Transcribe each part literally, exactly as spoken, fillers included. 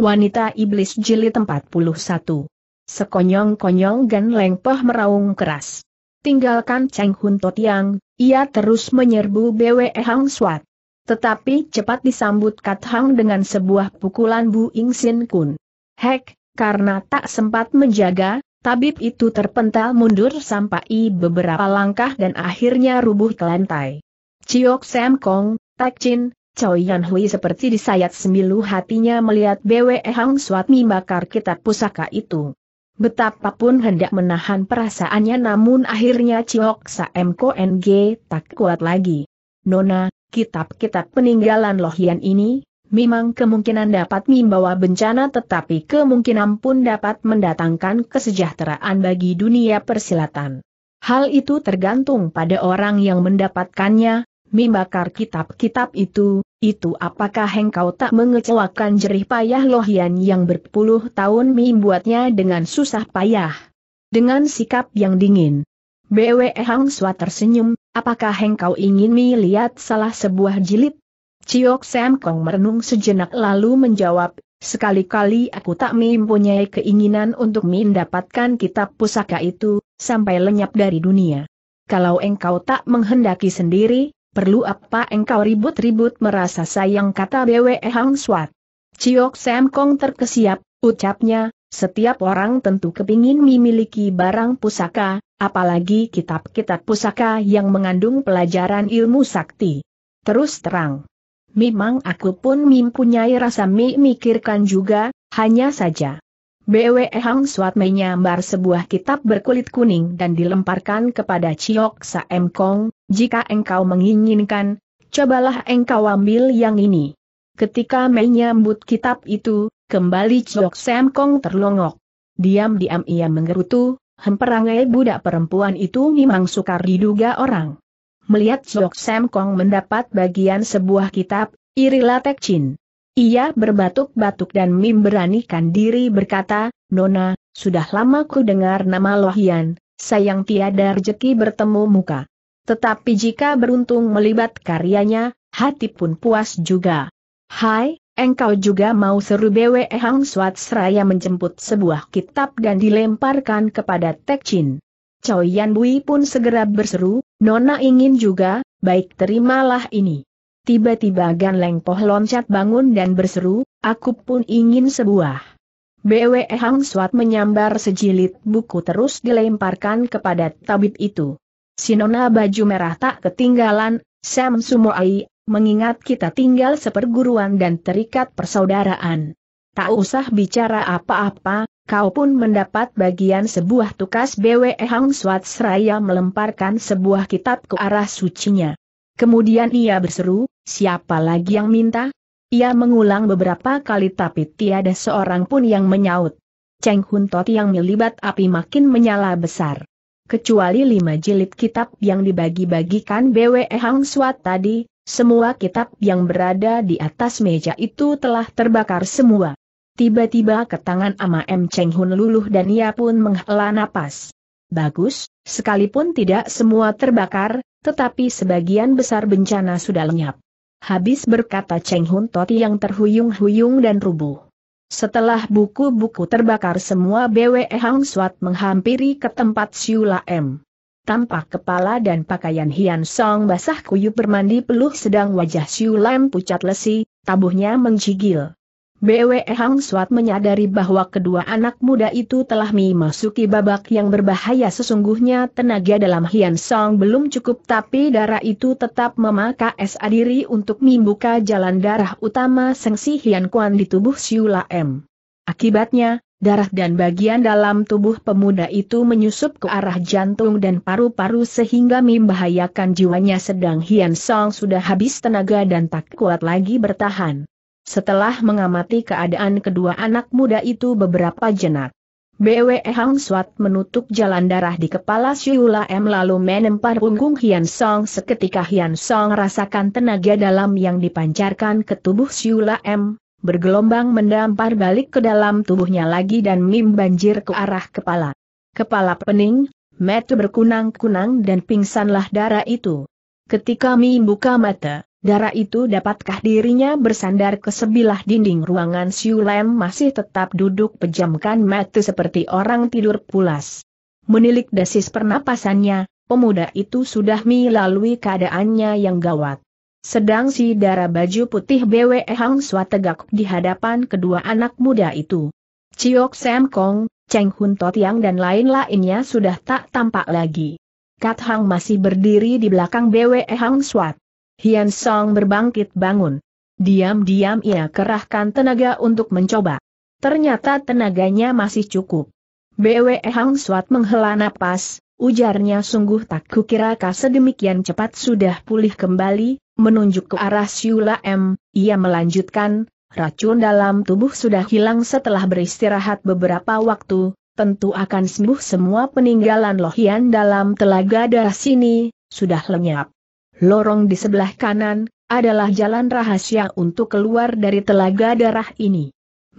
Wanita Iblis Jilid empat puluh satu. Sekonyong-konyong Gan Leng Poh meraung keras. Tinggalkan Cheng Hun Totiang, ia terus menyerbu Bwe Hang Swat. Tetapi cepat disambut Kat Hang dengan sebuah pukulan Bu Ing Sin Kun. Hek, karena tak sempat menjaga, tabib itu terpental mundur sampai beberapa langkah dan akhirnya rubuh ke lantai. Ciok Sam Kong, Tek Chin, Chow Yan Hui seperti disayat semilu hatinya melihat Bwe Hang Swat membakar kitab pusaka itu. Betapapun hendak menahan perasaannya, namun akhirnya Ciok Sam Kong tak kuat lagi. Nona, kitab-kitab peninggalan Lohian ini memang kemungkinan dapat membawa bencana, tetapi kemungkinan pun dapat mendatangkan kesejahteraan bagi dunia persilatan. Hal itu tergantung pada orang yang mendapatkannya. Membakar kitab-kitab itu, itu apakah engkau tak mengecewakan jerih payah Lohian yang berpuluh tahun membuatnya dengan susah payah? Dengan sikap yang dingin, Bwe Hang Swat tersenyum, apakah engkau ingin melihat salah sebuah jilid? Ciok Sam Kong merenung sejenak lalu menjawab, sekali-kali aku tak mempunyai keinginan untuk mendapatkan kitab pusaka itu, sampai lenyap dari dunia. Kalau engkau tak menghendaki sendiri, perlu apa engkau ribut-ribut merasa sayang, kata Bwe Hang Swat. Ciok Sam Kong terkesiap, ucapnya, setiap orang tentu kepingin memiliki barang pusaka, apalagi kitab-kitab pusaka yang mengandung pelajaran ilmu sakti. Terus terang, memang aku pun mempunyai rasa memikirkan juga, hanya saja. Bwe Hang Swat menyambar sebuah kitab berkulit kuning dan dilemparkan kepada Ciok Sam Kong, jika engkau menginginkan, cobalah engkau ambil yang ini. Ketika menyambut kitab itu, kembali Ciok Sam Kong terlongok. Diam-diam ia menggerutu, hemperangai budak perempuan itu memang sukar diduga orang. Melihat Ciok Sam Kong mendapat bagian sebuah kitab, irilah Tek Chin. Ia berbatuk-batuk dan memberanikan diri berkata, Nona, sudah lama ku dengar nama Lohian, sayang tiada rejeki bertemu muka. Tetapi jika beruntung melibat karyanya, hati pun puas juga. Hai, engkau juga mau, seru Bwe Hang Swat seraya menjemput sebuah kitab dan dilemparkan kepada Tek Chin. Chow Yan Hui pun segera berseru, Nona ingin juga, baik terimalah ini. Tiba-tiba Gan Leng Poh loncat bangun dan berseru, aku pun ingin sebuah. Bwe Hang Swat menyambar sejilid buku terus dilemparkan kepada tabib itu. Si Nona baju merah tak ketinggalan, Sam Sumoai, mengingat kita tinggal seperguruan dan terikat persaudaraan. Tak usah bicara apa-apa, kau pun mendapat bagian sebuah tukas. Bwe Hang Swat seraya melemparkan sebuah kitab ke arah sucinya. Kemudian ia berseru, siapa lagi yang minta? Ia mengulang beberapa kali tapi tiada seorang pun yang menyaut. Cheng Hun Totiang melibat api makin menyala besar. Kecuali lima jilid kitab yang dibagi-bagikan Bwe Hang Swat tadi, semua kitab yang berada di atas meja itu telah terbakar semua. Tiba-tiba ke tangan Amam Cheng Hun luluh dan ia pun menghela napas. Bagus, sekalipun tidak semua terbakar, tetapi sebagian besar bencana sudah lenyap. Habis berkata Cheng Hun Totiang terhuyung-huyung dan rubuh. Setelah buku-buku terbakar semua, Bwe Hang Swat menghampiri ke tempat Pui Siu Lam. Tampak kepala dan pakaian Hian Song basah kuyup bermandi peluh, sedang wajah Pui Siu Lam pucat lesi, tabuhnya menggigil. Bwe Hang Swat menyadari bahwa kedua anak muda itu telah memasuki babak yang berbahaya. Sesungguhnya tenaga dalam Hian Song belum cukup, tapi darah itu tetap memaksa diri untuk membuka jalan darah utama sengsi Hian Kuan di tubuh Siu Lam. Akibatnya, darah dan bagian dalam tubuh pemuda itu menyusup ke arah jantung dan paru-paru sehingga membahayakan jiwanya, sedang Hian Song sudah habis tenaga dan tak kuat lagi bertahan. Setelah mengamati keadaan kedua anak muda itu beberapa jenak, Bwe Hang Swat menutup jalan darah di kepala Siu Lam lalu menempar punggung Hian Song. Seketika Hian Song rasakan tenaga dalam yang dipancarkan ke tubuh Siu Lam, bergelombang mendampar balik ke dalam tubuhnya lagi dan membanjir ke arah kepala. Kepala pening, mata berkunang-kunang dan pingsanlah darah itu. Ketika membuka mata, Darah itu dapatkah dirinya bersandar ke sebilah dinding ruangan? Siu Lam masih tetap duduk pejamkan mata seperti orang tidur pulas. Menilik desis pernapasannya, pemuda itu sudah melalui keadaannya yang gawat. Sedang si darah baju putih Bwe Hang Swat tegak di hadapan kedua anak muda itu. Ciok Sam Kong, Cheng Hun Totiang dan lain-lainnya sudah tak tampak lagi. Kat Hang masih berdiri di belakang Bwe Hang Swat. Hian Song berbangkit bangun. Diam-diam ia kerahkan tenaga untuk mencoba. Ternyata tenaganya masih cukup. Bwe Hang Swat menghela napas, ujarnya, sungguh tak kukira kau sedemikian cepat sudah pulih kembali. Menunjuk ke arah Siu Lam, ia melanjutkan, racun dalam tubuh sudah hilang setelah beristirahat beberapa waktu, tentu akan sembuh. Semua peninggalan Lohian dalam telaga darah sini sudah lenyap. Lorong di sebelah kanan adalah jalan rahasia untuk keluar dari telaga darah ini.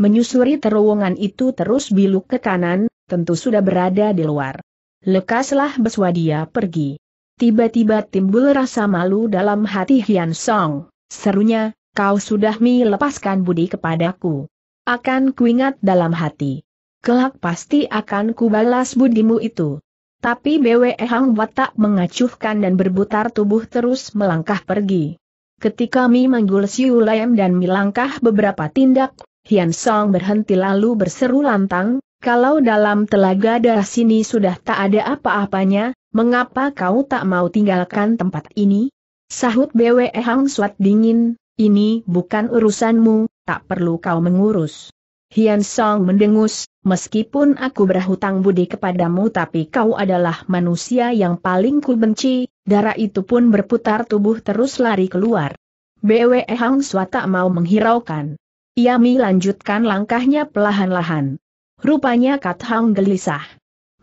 Menyusuri terowongan itu terus biluk ke kanan, tentu sudah berada di luar. Lekaslah beswa dia pergi. Tiba-tiba timbul rasa malu dalam hati Hian Song. Serunya, kau sudah melepaskan budi kepadaku. Akan kuingat dalam hati. Kelak pasti akan kubalas budimu itu. Tapi Bwe Hang watak mengacuhkan dan berputar tubuh terus melangkah pergi. Ketika Mi manggul Siu Lam dan Mi langkah beberapa tindak, Hian Song berhenti lalu berseru lantang, kalau dalam telaga darah sini sudah tak ada apa-apanya, mengapa kau tak mau tinggalkan tempat ini? Sahut Bwe Hang Swat dingin, ini bukan urusanmu, tak perlu kau mengurus. Hian Song mendengus, meskipun aku berhutang budi kepadamu tapi kau adalah manusia yang paling ku benci. Darah itu pun berputar tubuh terus lari keluar. Bwe Hang Swat tak mau menghiraukan. Ia melanjutkan langkahnya perlahan-lahan. Rupanya Kat Hang gelisah.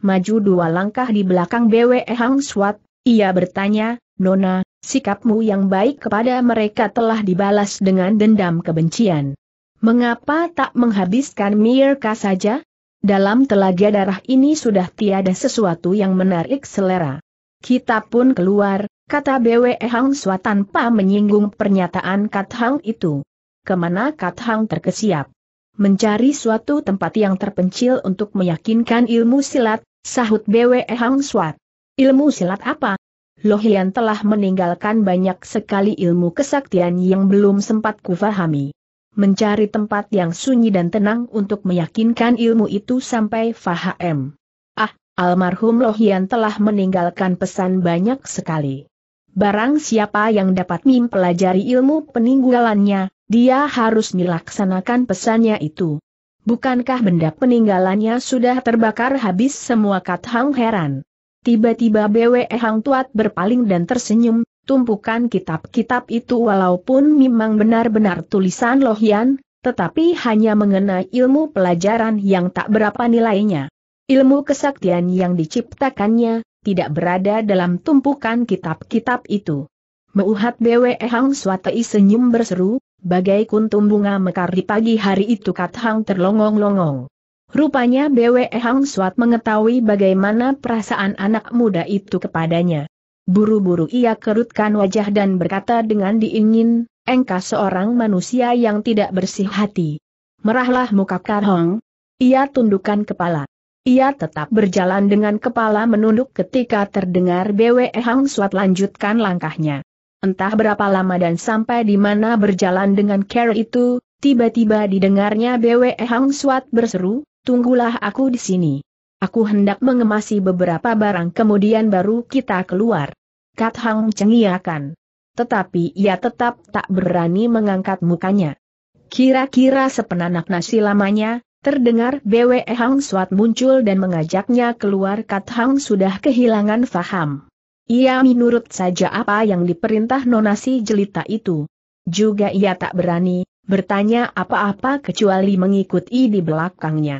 Maju dua langkah di belakang Bwe Hang Swat, ia bertanya, Nona, sikapmu yang baik kepada mereka telah dibalas dengan dendam kebencian. Mengapa tak menghabiskan mereka saja? Dalam telaga darah ini sudah tiada sesuatu yang menarik selera. Kita pun keluar, kata Bwe Hang Swat tanpa menyinggung pernyataan Kat Hang itu. Kemana Kat Hang terkesiap? Mencari suatu tempat yang terpencil untuk meyakinkan ilmu silat, sahut Bwe Hang Swat. Ilmu silat apa? Lohian telah meninggalkan banyak sekali ilmu kesaktian yang belum sempat kufahami. Mencari tempat yang sunyi dan tenang untuk meyakinkan ilmu itu sampai faham. Ah, almarhum Lohian telah meninggalkan pesan banyak sekali. Barang siapa yang dapat mempelajari ilmu peninggalannya, dia harus melaksanakan pesannya itu. Bukankah benda peninggalannya sudah terbakar habis semua? Kat Hang heran. Tiba-tiba Bwe Hang Swat berpaling dan tersenyum. Tumpukan kitab-kitab itu walaupun memang benar-benar tulisan Lohian, tetapi hanya mengenai ilmu pelajaran yang tak berapa nilainya. Ilmu kesaktian yang diciptakannya tidak berada dalam tumpukan kitab-kitab itu. Melihat Bwe Hang Swat senyum berseru, bagai kuntum bunga mekar di pagi hari itu. Kat Hang terlongong-longong. Rupanya Bwe Hang Swat mengetahui bagaimana perasaan anak muda itu kepadanya. Buru-buru ia kerutkan wajah dan berkata dengan dingin, engkau seorang manusia yang tidak bersih hati. Merahlah muka Kat Hang. Ia tundukkan kepala. Ia tetap berjalan dengan kepala menunduk ketika terdengar Bwe Hang Swat lanjutkan langkahnya. Entah berapa lama dan sampai di mana berjalan dengan care itu, tiba-tiba didengarnya Bwe Hang Swat berseru, tunggulah aku di sini. Aku hendak mengemasi beberapa barang kemudian baru kita keluar. Kat Hang cengiakan. Tetapi ia tetap tak berani mengangkat mukanya. Kira-kira sepenanak nasi lamanya, terdengar Bwe Hang Swat muncul dan mengajaknya keluar. Kat Hang sudah kehilangan faham. Ia menurut saja apa yang diperintah nona si jelita itu. Juga ia tak berani bertanya apa-apa kecuali mengikuti di belakangnya.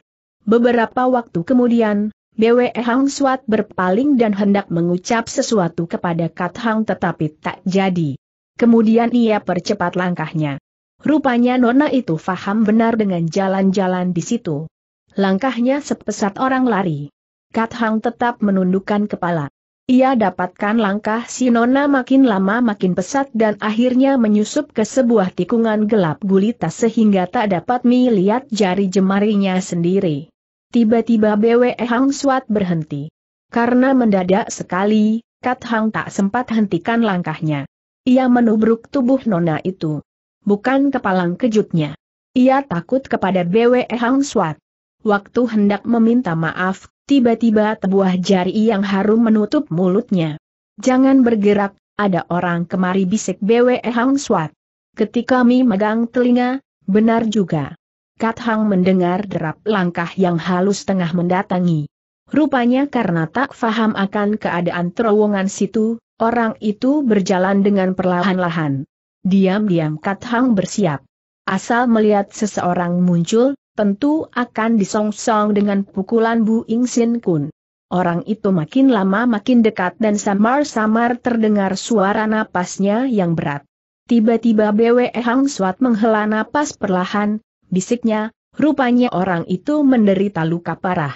Beberapa waktu kemudian, Bwe Hang Swat berpaling dan hendak mengucap sesuatu kepada Kat Hang tetapi tak jadi. Kemudian ia percepat langkahnya. Rupanya nona itu faham benar dengan jalan-jalan di situ. Langkahnya sepesat orang lari. Kat Hang tetap menundukkan kepala. Ia dapatkan langkah si Nona makin lama makin pesat dan akhirnya menyusup ke sebuah tikungan gelap gulita sehingga tak dapat melihat jari jemarinya sendiri. Tiba-tiba Bwe Hang Swat berhenti. Karena mendadak sekali, Kat Hang tak sempat hentikan langkahnya. Ia menubruk tubuh Nona itu. Bukan kepalang kejutnya. Ia takut kepada Bwe Hang Swat. Waktu hendak meminta maaf, tiba-tiba tebuah jari yang harum menutup mulutnya. "Jangan bergerak, ada orang kemari," bisik Bwe Hang Swat. Ketika Mi megang telinga, benar juga. Kat Hang mendengar derap langkah yang halus tengah mendatangi. Rupanya karena tak faham akan keadaan terowongan situ, orang itu berjalan dengan perlahan-lahan. Diam-diam Kat Hang bersiap. Asal melihat seseorang muncul, tentu akan disongsong dengan pukulan Bu Ing Sin Kun. Orang itu makin lama makin dekat dan samar-samar terdengar suara napasnya yang berat. Tiba-tiba Bwe Hang Swat menghela napas perlahan, bisiknya, "Rupanya orang itu menderita luka parah.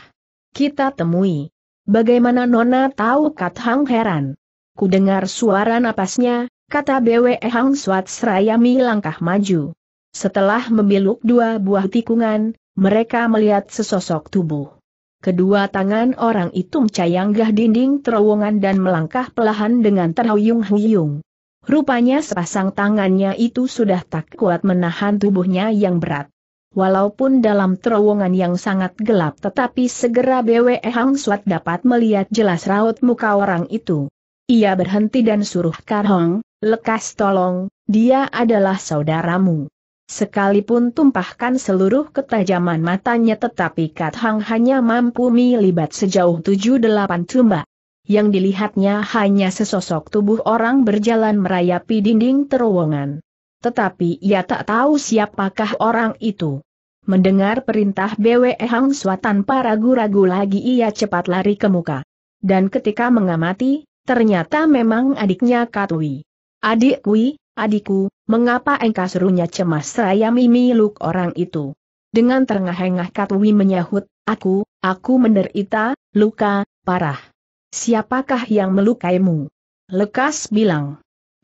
Kita temui." "Bagaimana Nona tahu?" Kat Hang heran. "Ku dengar suara napasnya," kata Bwe Hang Swat seraya melangkah maju. Setelah membeluk dua buah tikungan, mereka melihat sesosok tubuh. Kedua tangan orang itu mencayanggah dinding terowongan dan melangkah perlahan dengan terhuyung-huyung. Rupanya sepasang tangannya itu sudah tak kuat menahan tubuhnya yang berat. Walaupun dalam terowongan yang sangat gelap, tetapi segera Bwe Hang Swat dapat melihat jelas raut muka orang itu. Ia berhenti dan suruh Kat Hang, "Lekas tolong, dia adalah saudaramu." Sekalipun tumpahkan seluruh ketajaman matanya, tetapi Kat Hang hanya mampu melibat sejauh tujuh delapan tumbak. Yang dilihatnya hanya sesosok tubuh orang berjalan merayapi dinding terowongan. Tetapi ia tak tahu siapakah orang itu. Mendengar perintah Bwe Hang Swat tanpa ragu-ragu lagi ia cepat lari ke muka. Dan ketika mengamati, ternyata memang adiknya Kat Wi. "Adik Wi, adikku, mengapa engkau?" serunya cemas seraya memiluk orang itu. Dengan terengah-engah Kat Wi menyahut, Aku, aku menderita luka parah." "Siapakah yang melukaimu? Lekas bilang."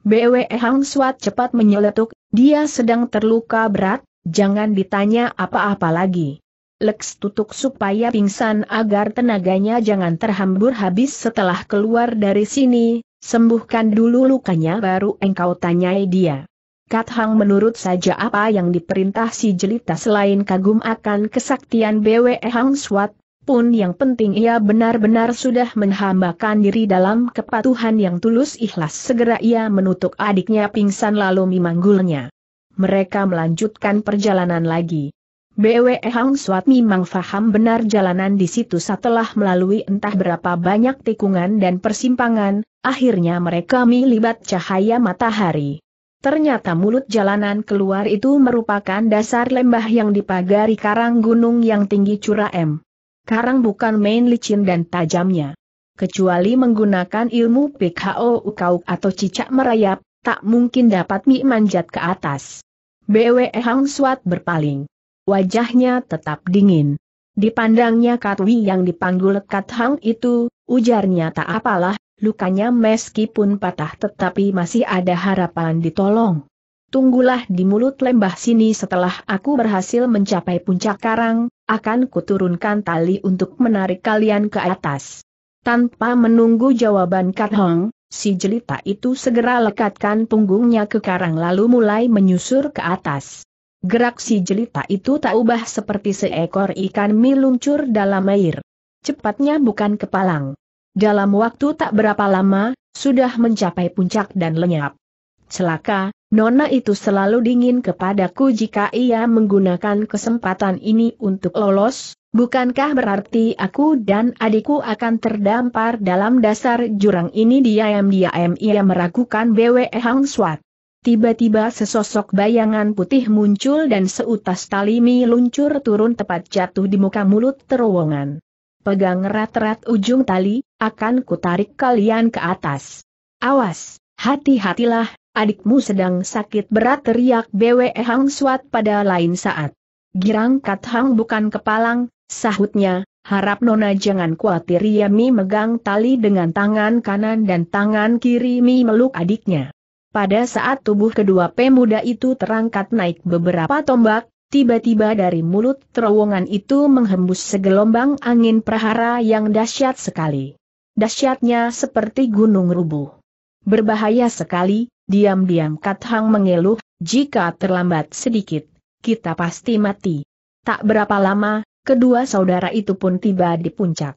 Bwe Hang Swat cepat menyeletuk, "Dia sedang terluka berat, jangan ditanya apa-apa lagi. Leks tutuk supaya pingsan agar tenaganya jangan terhambur habis. Setelah keluar dari sini, sembuhkan dulu lukanya baru engkau tanyai dia." Kat Hang menurut saja apa yang diperintah si jelita selain kagum akan kesaktian Bwe Hang Swat, pun yang penting ia benar-benar sudah menghambakan diri dalam kepatuhan yang tulus ikhlas. Segera ia menutup adiknya pingsan lalu memanggulnya. Mereka melanjutkan perjalanan lagi. Bwe Hang Swat memang faham benar jalanan di situ. Setelah melalui entah berapa banyak tikungan dan persimpangan, akhirnya mereka melibat cahaya matahari. Ternyata mulut jalanan keluar itu merupakan dasar lembah yang dipagari karang gunung yang tinggi curam. Karang bukan main licin dan tajamnya. Kecuali menggunakan ilmu P K O Ukauk atau cicak merayap, tak mungkin dapat mi manjat ke atas. Bwe Hang Swat berpaling. Wajahnya tetap dingin. Dipandangnya Kat Wi yang dipanggul Kat Hang itu, ujarnya, "Tak apalah, lukanya meskipun patah tetapi masih ada harapan ditolong. Tunggulah di mulut lembah sini. Setelah aku berhasil mencapai puncak karang, akan kuturunkan tali untuk menarik kalian ke atas." Tanpa menunggu jawaban Kat Hang, si jelita itu segera lekatkan punggungnya ke karang lalu mulai menyusur ke atas. Gerak si jelita itu tak ubah seperti seekor ikan meluncur dalam air. Cepatnya bukan kepalang. Dalam waktu tak berapa lama, sudah mencapai puncak dan lenyap. "Celaka, Nona itu selalu dingin kepadaku. Jika ia menggunakan kesempatan ini untuk lolos, bukankah berarti aku dan adikku akan terdampar dalam dasar jurang ini?" Diam-diam ia meragukan Bwe Hang Swat. Tiba-tiba sesosok bayangan putih muncul dan seutas tali meluncur turun tepat jatuh di muka mulut terowongan. "Pegang erat-erat ujung tali, akan kutarik kalian ke atas. Awas, hati-hatilah, adikmu sedang sakit berat," teriak Bwe Hang Swat pada lain saat. "Girang Kat Hang bukan kepalang," sahutnya, harap Nona jangan khawatir. Yami megang tali dengan tangan kanan dan tangan kiri Mi meluk adiknya. Pada saat tubuh kedua pemuda itu terangkat naik beberapa tombak, tiba-tiba dari mulut terowongan itu menghembus segelombang angin prahara yang dahsyat sekali. Dahsyatnya seperti gunung rubuh. Berbahaya sekali, diam-diam Kat Hang mengeluh, jika terlambat sedikit, kita pasti mati. Tak berapa lama, kedua saudara itu pun tiba di puncak.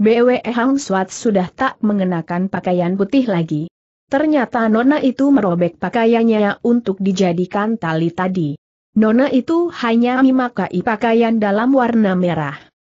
Bwe Hang Swat sudah tak mengenakan pakaian putih lagi. Ternyata Nona itu merobek pakaiannya untuk dijadikan tali tadi. Nona itu hanya memakai pakaian dalam warna merah.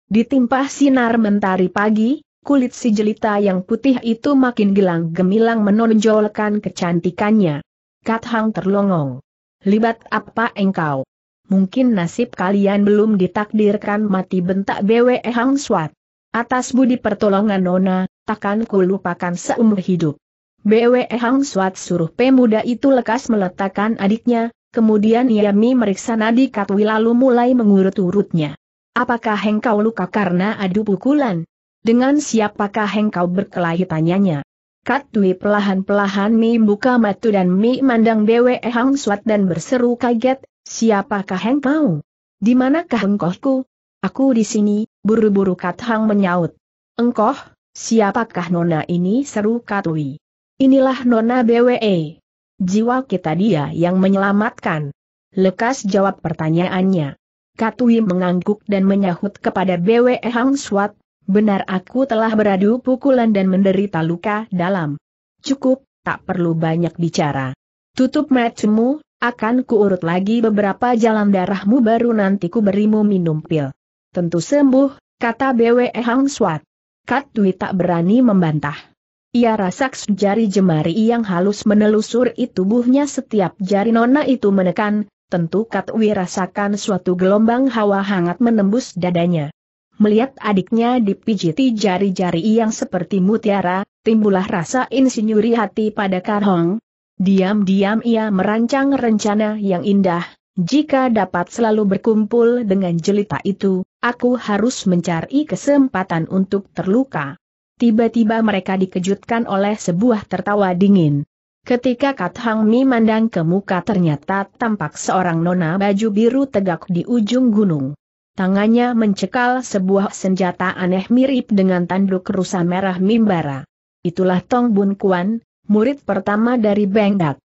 Ditimpa sinar mentari pagi, kulit si jelita yang putih itu makin gilang gemilang menonjolkan kecantikannya. Kat Hang terlongong. "Libat apa engkau? Mungkin nasib kalian belum ditakdirkan mati," bentak Bwe Hang Swat. "Atas budi pertolongan Nona, takkan kulupakan seumur hidup." Bwe Hang Swat suruh pemuda itu lekas meletakkan adiknya, kemudian Yami meriksa nadi Kat Wi lalu mulai mengurut-urutnya. "Apakah engkau luka karena adu pukulan? Dengan siapakah engkau berkelahi?" tanyanya. Kat Wi perlahan-pelahan Mi buka mata dan Mi mandang Bwe Hang Swat dan berseru kaget, "Siapakah engkau? Di manakah engkohku?" "Aku di sini," buru-buru Kat Hang menyaut. "Engkoh? Siapakah Nona ini?" seru Kat Wi. "Inilah Nona Bwe. Jiwa kita dia yang menyelamatkan." Lekas jawab pertanyaannya. Kat Wi mengangguk dan menyahut kepada Bwe Hang Swat, "Benar, aku telah beradu pukulan dan menderita luka dalam. Cukup, tak perlu banyak bicara. Tutup matamu, akan kuurut lagi beberapa jalan darahmu baru nanti ku berimu minum pil. Tentu sembuh," kata Bwe Hang Swat. Kat Wi tak berani membantah. Ia rasak jari jemari yang halus menelusuri tubuhnya. Setiap jari Nona itu menekan, tentu Kat Wi rasakan suatu gelombang hawa hangat menembus dadanya. Melihat adiknya dipijiti jari-jari yang seperti mutiara, timbullah rasa insinyuri hati pada Kat Hang. Diam-diam ia merancang rencana yang indah. Jika dapat selalu berkumpul dengan jelita itu, aku harus mencari kesempatan untuk terluka. Tiba-tiba mereka dikejutkan oleh sebuah tertawa dingin. Ketika Kat Hang Mi mandang ke muka, ternyata tampak seorang nona baju biru tegak di ujung gunung. Tangannya mencekal sebuah senjata aneh mirip dengan tanduk rusa merah mimbara. Itulah Tong Bun Kuan, murid pertama dari BengDak.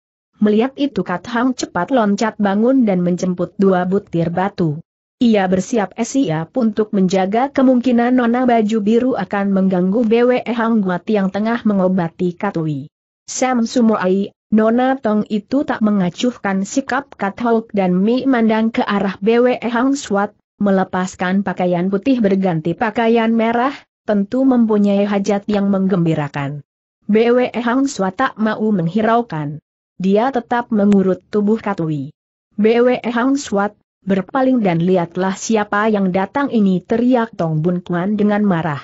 Melihat itu Kat Hang cepat loncat bangun dan menjemput dua butir batu. Ia bersiap siap untuk menjaga kemungkinan Nona Baju Biru akan mengganggu Bwe Hang Swat yang tengah mengobati Kat Wi. Sam Sumoai, Nona Tong itu tak mengacuhkan sikap Kat Hang dan Mi mandang ke arah Bwe Hang Swat, melepaskan pakaian putih berganti pakaian merah, tentu mempunyai hajat yang menggembirakan. Bwe Hang Swat tak mau menghiraukan. Dia tetap mengurut tubuh Kat Wi. Bwe Hang Swat berpaling dan lihatlah siapa yang datang ini, teriak Tong Bun Kuan dengan marah.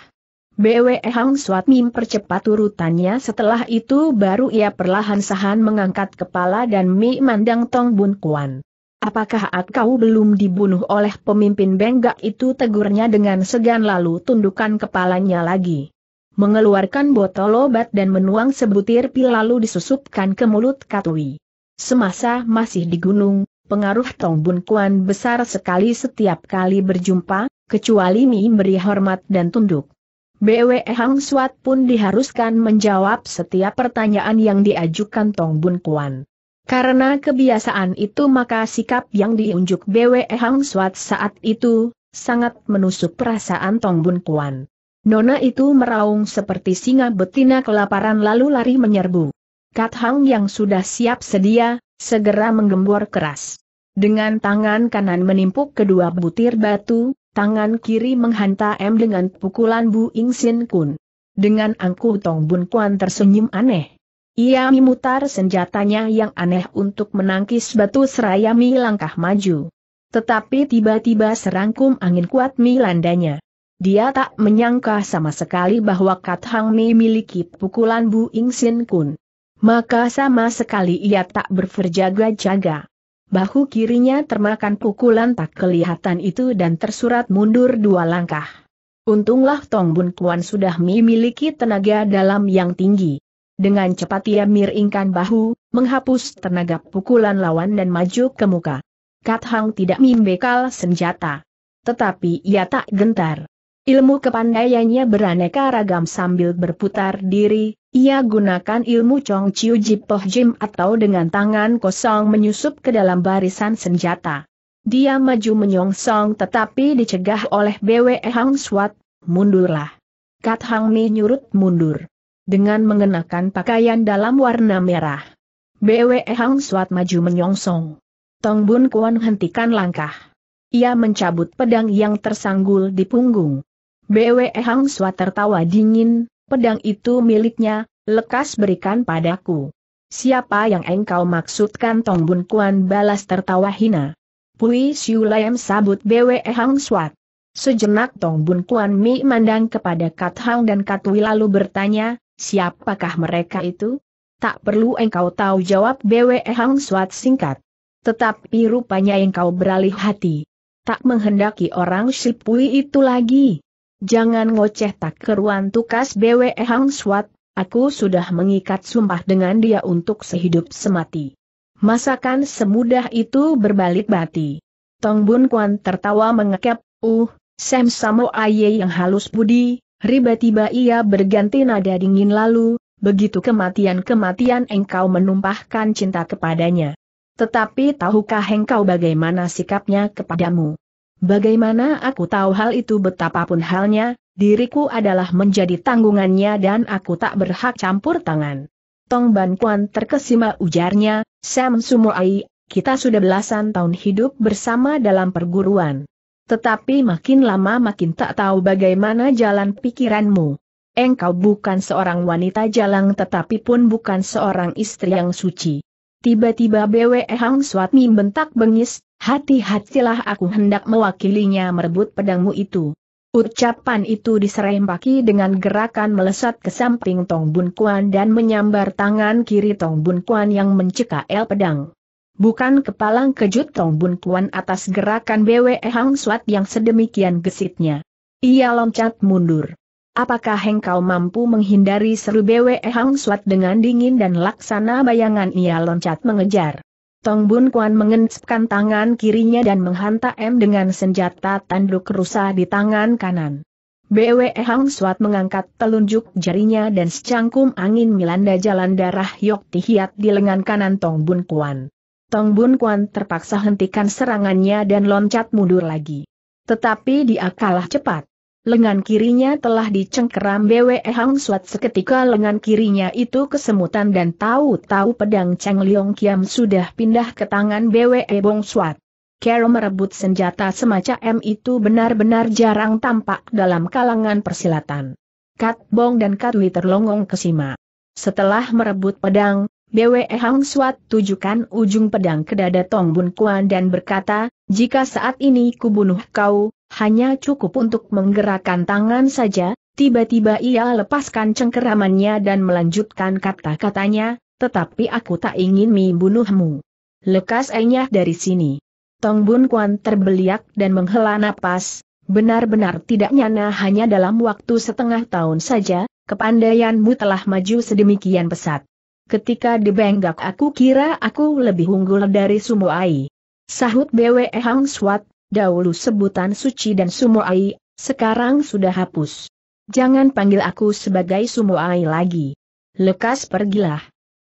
Bwe Hang Swat mempercepat urutannya, setelah itu baru ia perlahan-lahan mengangkat kepala dan memandang Tong Bun Kuan. "Apakah kau belum dibunuh oleh pemimpin BengDak itu?" tegurnya dengan segan lalu tundukkan kepalanya lagi. Mengeluarkan botol obat dan menuang sebutir pil lalu disusupkan ke mulut Kat Wi. Semasa masih di gunung, pengaruh Tong Bun Kuan besar sekali setiap kali berjumpa, kecuali Mi beri hormat dan tunduk. Bwe Hang Swat pun diharuskan menjawab setiap pertanyaan yang diajukan Tong Bun Kuan. Karena kebiasaan itu maka sikap yang diunjuk Bwe Hang Swat saat itu sangat menusuk perasaan Tong Bun Kuan. Nona itu meraung seperti singa betina kelaparan lalu lari menyerbu. Kat Hang yang sudah siap sedia segera menggembor keras. Dengan tangan kanan menimpuk kedua butir batu, tangan kiri menghantam dengan pukulan Bu Ing Sin Kun. Dengan angkuh Tong Bun Kuan tersenyum aneh. Ia memutar senjatanya yang aneh untuk menangkis batu seraya Mi langkah maju. Tetapi tiba-tiba serangkum angin kuat Mi landanya. Dia tak menyangka sama sekali bahwa Kat Hang Mi miliki pukulan Bu Ing Sin Kun. Maka sama sekali ia tak berjaga-jaga. Bahu kirinya termakan pukulan tak kelihatan itu dan tersurat mundur dua langkah. Untunglah Tong Bun Kuan sudah memiliki tenaga dalam yang tinggi. Dengan cepat ia miringkan bahu, menghapus tenaga pukulan lawan dan maju ke muka. Kat Hang tidak membekal senjata. Tetapi ia tak gentar. Ilmu kepandaiannya beraneka ragam. Sambil berputar diri, ia gunakan ilmu Chong Chiu Ji Poh Jim atau dengan tangan kosong menyusup ke dalam barisan senjata. Dia maju menyongsong tetapi dicegah oleh Bwe Hang Swat, "Mundurlah." Kat Hang menyurut mundur. Dengan mengenakan pakaian dalam warna merah, Bwe Hang Swat maju menyongsong. Tong Bun Kuan hentikan langkah. Ia mencabut pedang yang tersanggul di punggung. Bwe Hang Swat tertawa dingin, "Pedang itu miliknya, lekas berikan padaku." "Siapa yang engkau maksudkan?" Tong Bun Kuan balas tertawa hina. "Pui Siu Lam," sabut Bwe Hang Swat. Sejenak Tong Bun Kuan memandang kepada Kat Hang dan Kat Wi lalu bertanya, "Siapakah mereka itu?" "Tak perlu engkau tahu," jawab Bwe Hang Swat singkat. "Tetapi rupanya engkau beralih hati. Tak menghendaki orang si Pui itu lagi." "Jangan ngoceh tak keruan," tukas Bwe Hang Swat, "aku sudah mengikat sumpah dengan dia untuk sehidup semati. Masakan semudah itu berbalik bati." Tong Bun Kuan tertawa mengekep, "Uh, Sam Sumoai yang halus budi." Tiba-tiba ia berganti nada dingin lalu, "Begitu kematian-kematian engkau menumpahkan cinta kepadanya. Tetapi tahukah engkau bagaimana sikapnya kepadamu?" "Bagaimana aku tahu hal itu? Betapapun halnya, diriku adalah menjadi tanggungannya dan aku tak berhak campur tangan." Tong Bun Kuan terkesima, ujarnya, "Sam Sumoai, kita sudah belasan tahun hidup bersama dalam perguruan. Tetapi makin lama makin tak tahu bagaimana jalan pikiranmu. Engkau bukan seorang wanita jalang tetapi pun bukan seorang istri yang suci." Tiba-tiba Bwe Hang Swat membentak bengis, "Hati-hatilah, aku hendak mewakilinya merebut pedangmu itu." Ucapan itu diserempaki dengan gerakan melesat ke samping Tong Bun Kuan dan menyambar tangan kiri Tong Bun Kuan yang mencekal pedang. Bukan kepalang kejut Tong Bun Kuan atas gerakan Bwe Hang Swat yang sedemikian gesitnya. Ia loncat mundur. "Apakah engkau mampu menghindari?" seru Bwe Hang Swat dengan dingin, dan laksana bayangan ia loncat mengejar. Tong Bun Kuan mengencapkan tangan kirinya dan menghantam dengan senjata tanduk rusa di tangan kanan. Bwe Hang Swat mengangkat telunjuk jarinya dan secangkum angin melanda jalan darah Yok Tihiat di lengan kanan Tong Bun Kuan. Tong Bun Kuan terpaksa hentikan serangannya dan loncat mundur lagi. Tetapi dia kalah cepat. Lengan kirinya telah dicengkeram Bwe Hang Swat. Seketika lengan kirinya itu kesemutan dan tahu-tahu pedang Cheng Liong Kiam sudah pindah ke tangan Bwe Bong Swat. Cara merebut senjata semacam itu benar-benar jarang tampak dalam kalangan persilatan. Kat Bong dan Kat Wi terlongong kesima. Setelah merebut pedang, Bwe Hang Swat tujukan ujung pedang ke dada Tong Bun Kuan dan berkata, "Jika saat ini kubunuh kau, hanya cukup untuk menggerakkan tangan saja." Tiba-tiba ia lepaskan cengkeramannya dan melanjutkan kata-katanya, "Tetapi aku tak ingin membunuhmu. Lekas enyah dari sini." Tong Bun Kuan terbeliak dan menghela napas, "Benar-benar tidak nyana, hanya dalam waktu setengah tahun saja, kepandaianmu telah maju sedemikian pesat. Ketika di BengDak aku kira aku lebih unggul dari Sumoai." Sahut Bwe Hang Swat, "Dahulu sebutan suci dan Sumoai, sekarang sudah hapus. Jangan panggil aku sebagai Sumoai lagi. Lekas pergilah."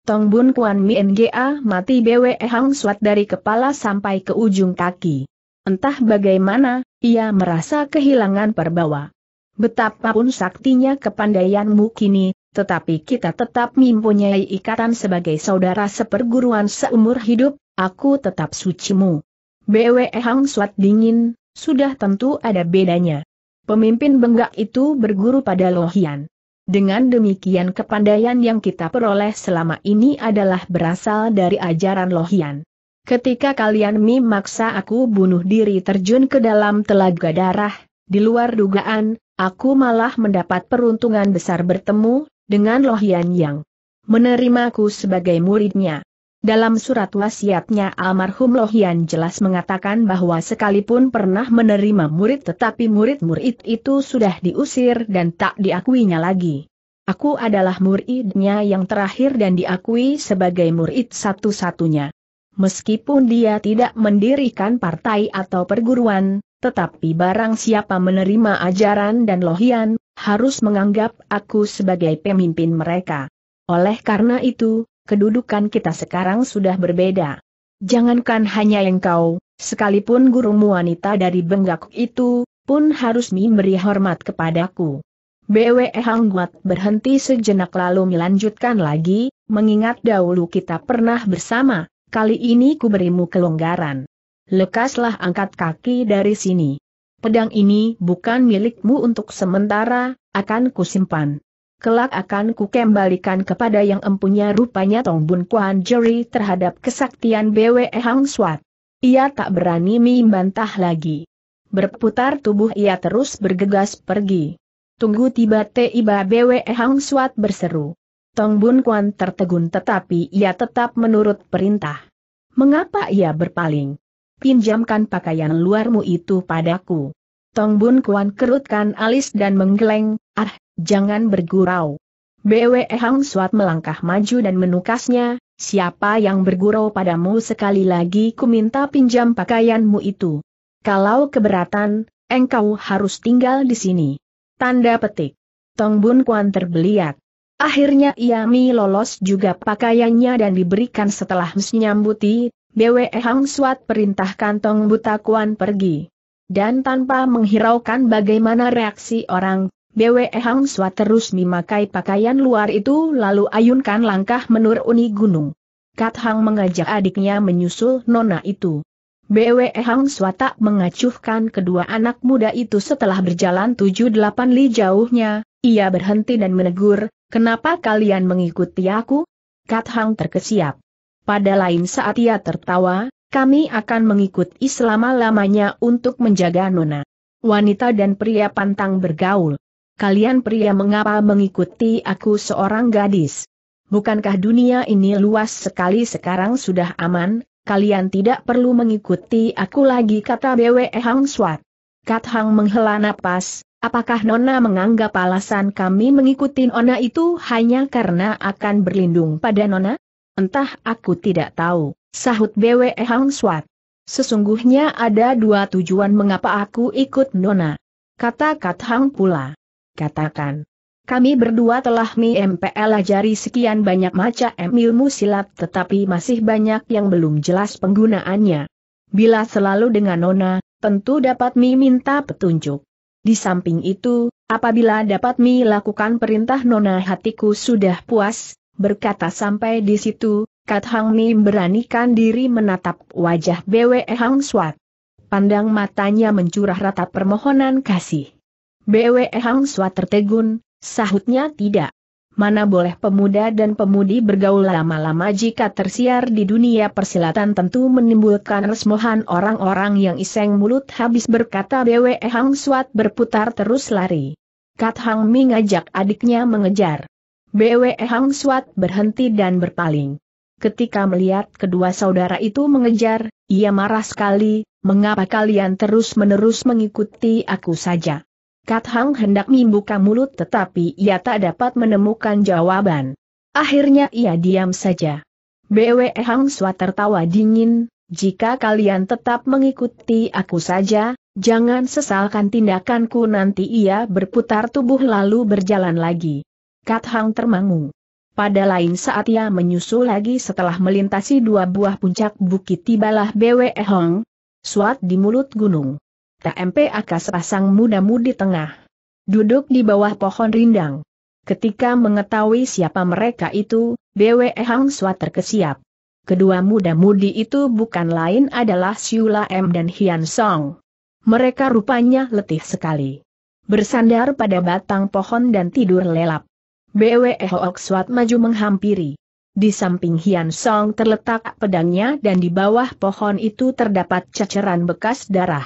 Tong Bun Kuan Minga mati Bwe Hang Swat dari kepala sampai ke ujung kaki. Entah bagaimana, ia merasa kehilangan perbawa. "Betapapun saktinya kepandaianmu kini, tetapi kita tetap mempunyai ikatan sebagai saudara seperguruan seumur hidup. Aku tetap sucimu." Bwe Hang Swat dingin, "Sudah tentu ada bedanya. Pemimpin BengDak itu berguru pada Lohian. Dengan demikian kepandaian yang kita peroleh selama ini adalah berasal dari ajaran Lohian. Ketika kalian memaksa aku bunuh diri terjun ke dalam telaga darah, di luar dugaan, aku malah mendapat peruntungan besar bertemu dengan Lohian yang menerimaku sebagai muridnya. Dalam surat wasiatnya almarhum Lohian jelas mengatakan bahwa sekalipun pernah menerima murid tetapi murid-murid itu sudah diusir dan tak diakuinya lagi. Aku adalah muridnya yang terakhir dan diakui sebagai murid satu-satunya. Meskipun dia tidak mendirikan partai atau perguruan, tetapi barang siapa menerima ajaran dan Lohian, harus menganggap aku sebagai pemimpin mereka. Oleh karena itu, kedudukan kita sekarang sudah berbeda. Jangankan hanya engkau, sekalipun gurumu wanita dari BengDak itu, pun harus memberi hormat kepadaku. Bwe Hang Swat berhenti sejenak lalu melanjutkan lagi, mengingat dahulu kita pernah bersama, kali ini ku berimu kelonggaran. Lekaslah angkat kaki dari sini. Pedang ini bukan milikmu untuk sementara, akan kusimpan. Kelak akan kukembalikan kepada yang empunya. Rupanya Tong Bun Kuan jeri terhadap kesaktian Bwe Hang Swat. Ia tak berani membantah lagi. Berputar tubuh ia terus bergegas pergi. Tunggu, tiba-tiba Bwe Hang Swat berseru. Tong Bun Kuan tertegun tetapi ia tetap menurut perintah. Mengapa ia berpaling? Pinjamkan pakaian luarmu itu padaku. Tong Bun Kuan kerutkan alis dan menggeleng, ah, jangan bergurau. Bwe Hang Swat melangkah maju dan menukasnya, siapa yang bergurau padamu? Sekali lagi ku minta pinjam pakaianmu itu. Kalau keberatan, engkau harus tinggal di sini. Tanda petik. Tong Bun Kuan terbeliak. Akhirnya ia mi lolos juga pakaiannya dan diberikan. Setelah menyambuti, Bwe Hang Swat perintahkan Tong Buta Kuan pergi. Dan tanpa menghiraukan bagaimana reaksi orang, Bwe Hang Swat terus memakai pakaian luar itu lalu ayunkan langkah menuruni gunung. Kat Hang mengajak adiknya menyusul nona itu. Bwe Hang Swat tak mengacuhkan kedua anak muda itu. Setelah berjalan tujuh delapan li jauhnya, ia berhenti dan menegur, kenapa kalian mengikuti aku? Kat Hang terkesiap. Pada lain saat ia tertawa, kami akan mengikuti selama-lamanya untuk menjaga nona. Wanita dan pria pantang bergaul. Kalian pria mengapa mengikuti aku seorang gadis? Bukankah dunia ini luas sekali, sekarang sudah aman? Kalian tidak perlu mengikuti aku lagi, kata Bwe Hang Swat. Kat Hang menghela napas, apakah nona menganggap alasan kami mengikuti nona itu hanya karena akan berlindung pada nona? Entah, aku tidak tahu, sahut Bwe Hang Swat. Sesungguhnya ada dua tujuan mengapa aku ikut nona, kata Kat Hang pula. Katakan. Kami berdua telah mempelajari sekian banyak macam ilmu silat tetapi masih banyak yang belum jelas penggunaannya. Bila selalu dengan nona, tentu dapat meminta petunjuk. Di samping itu, apabila dapat melakukan perintah nona, hatiku sudah puas. Berkata sampai di situ, Kat Hang memberanikan diri menatap wajah Bwe Hang Swat. Pandang matanya mencurah rata permohonan kasih. Bwe Hang Swat tertegun. Sahutnya, tidak. Mana boleh pemuda dan pemudi bergaul lama-lama, jika tersiar di dunia persilatan tentu menimbulkan resmohan orang-orang yang iseng mulut. Habis berkata Bwe Hang Swat berputar terus lari. Kat Hang mengajak adiknya mengejar. Bwe Hang Swat berhenti dan berpaling. Ketika melihat kedua saudara itu mengejar, ia marah sekali, mengapa kalian terus-menerus mengikuti aku saja? Kat Hang hendak membuka mulut tetapi ia tak dapat menemukan jawaban. Akhirnya ia diam saja. Bwe Hang Swat tertawa dingin, jika kalian tetap mengikuti aku saja, jangan sesalkan tindakanku nanti. Ia berputar tubuh lalu berjalan lagi. Kat Hang termangu. Pada lain saat ia menyusul lagi. Setelah melintasi dua buah puncak bukit tibalah Bwe Hang Swat di mulut gunung. Tampak sepasang muda-mudi tengah duduk di bawah pohon rindang. Ketika mengetahui siapa mereka itu, Bwe Hang Swat terkesiap. Kedua muda-mudi itu bukan lain adalah Ciu Lam dan Hian Song. Mereka rupanya letih sekali. Bersandar pada batang pohon dan tidur lelap. Bwe Hang Swat maju menghampiri. Di samping Hian Song terletak pedangnya dan di bawah pohon itu terdapat ceceran bekas darah.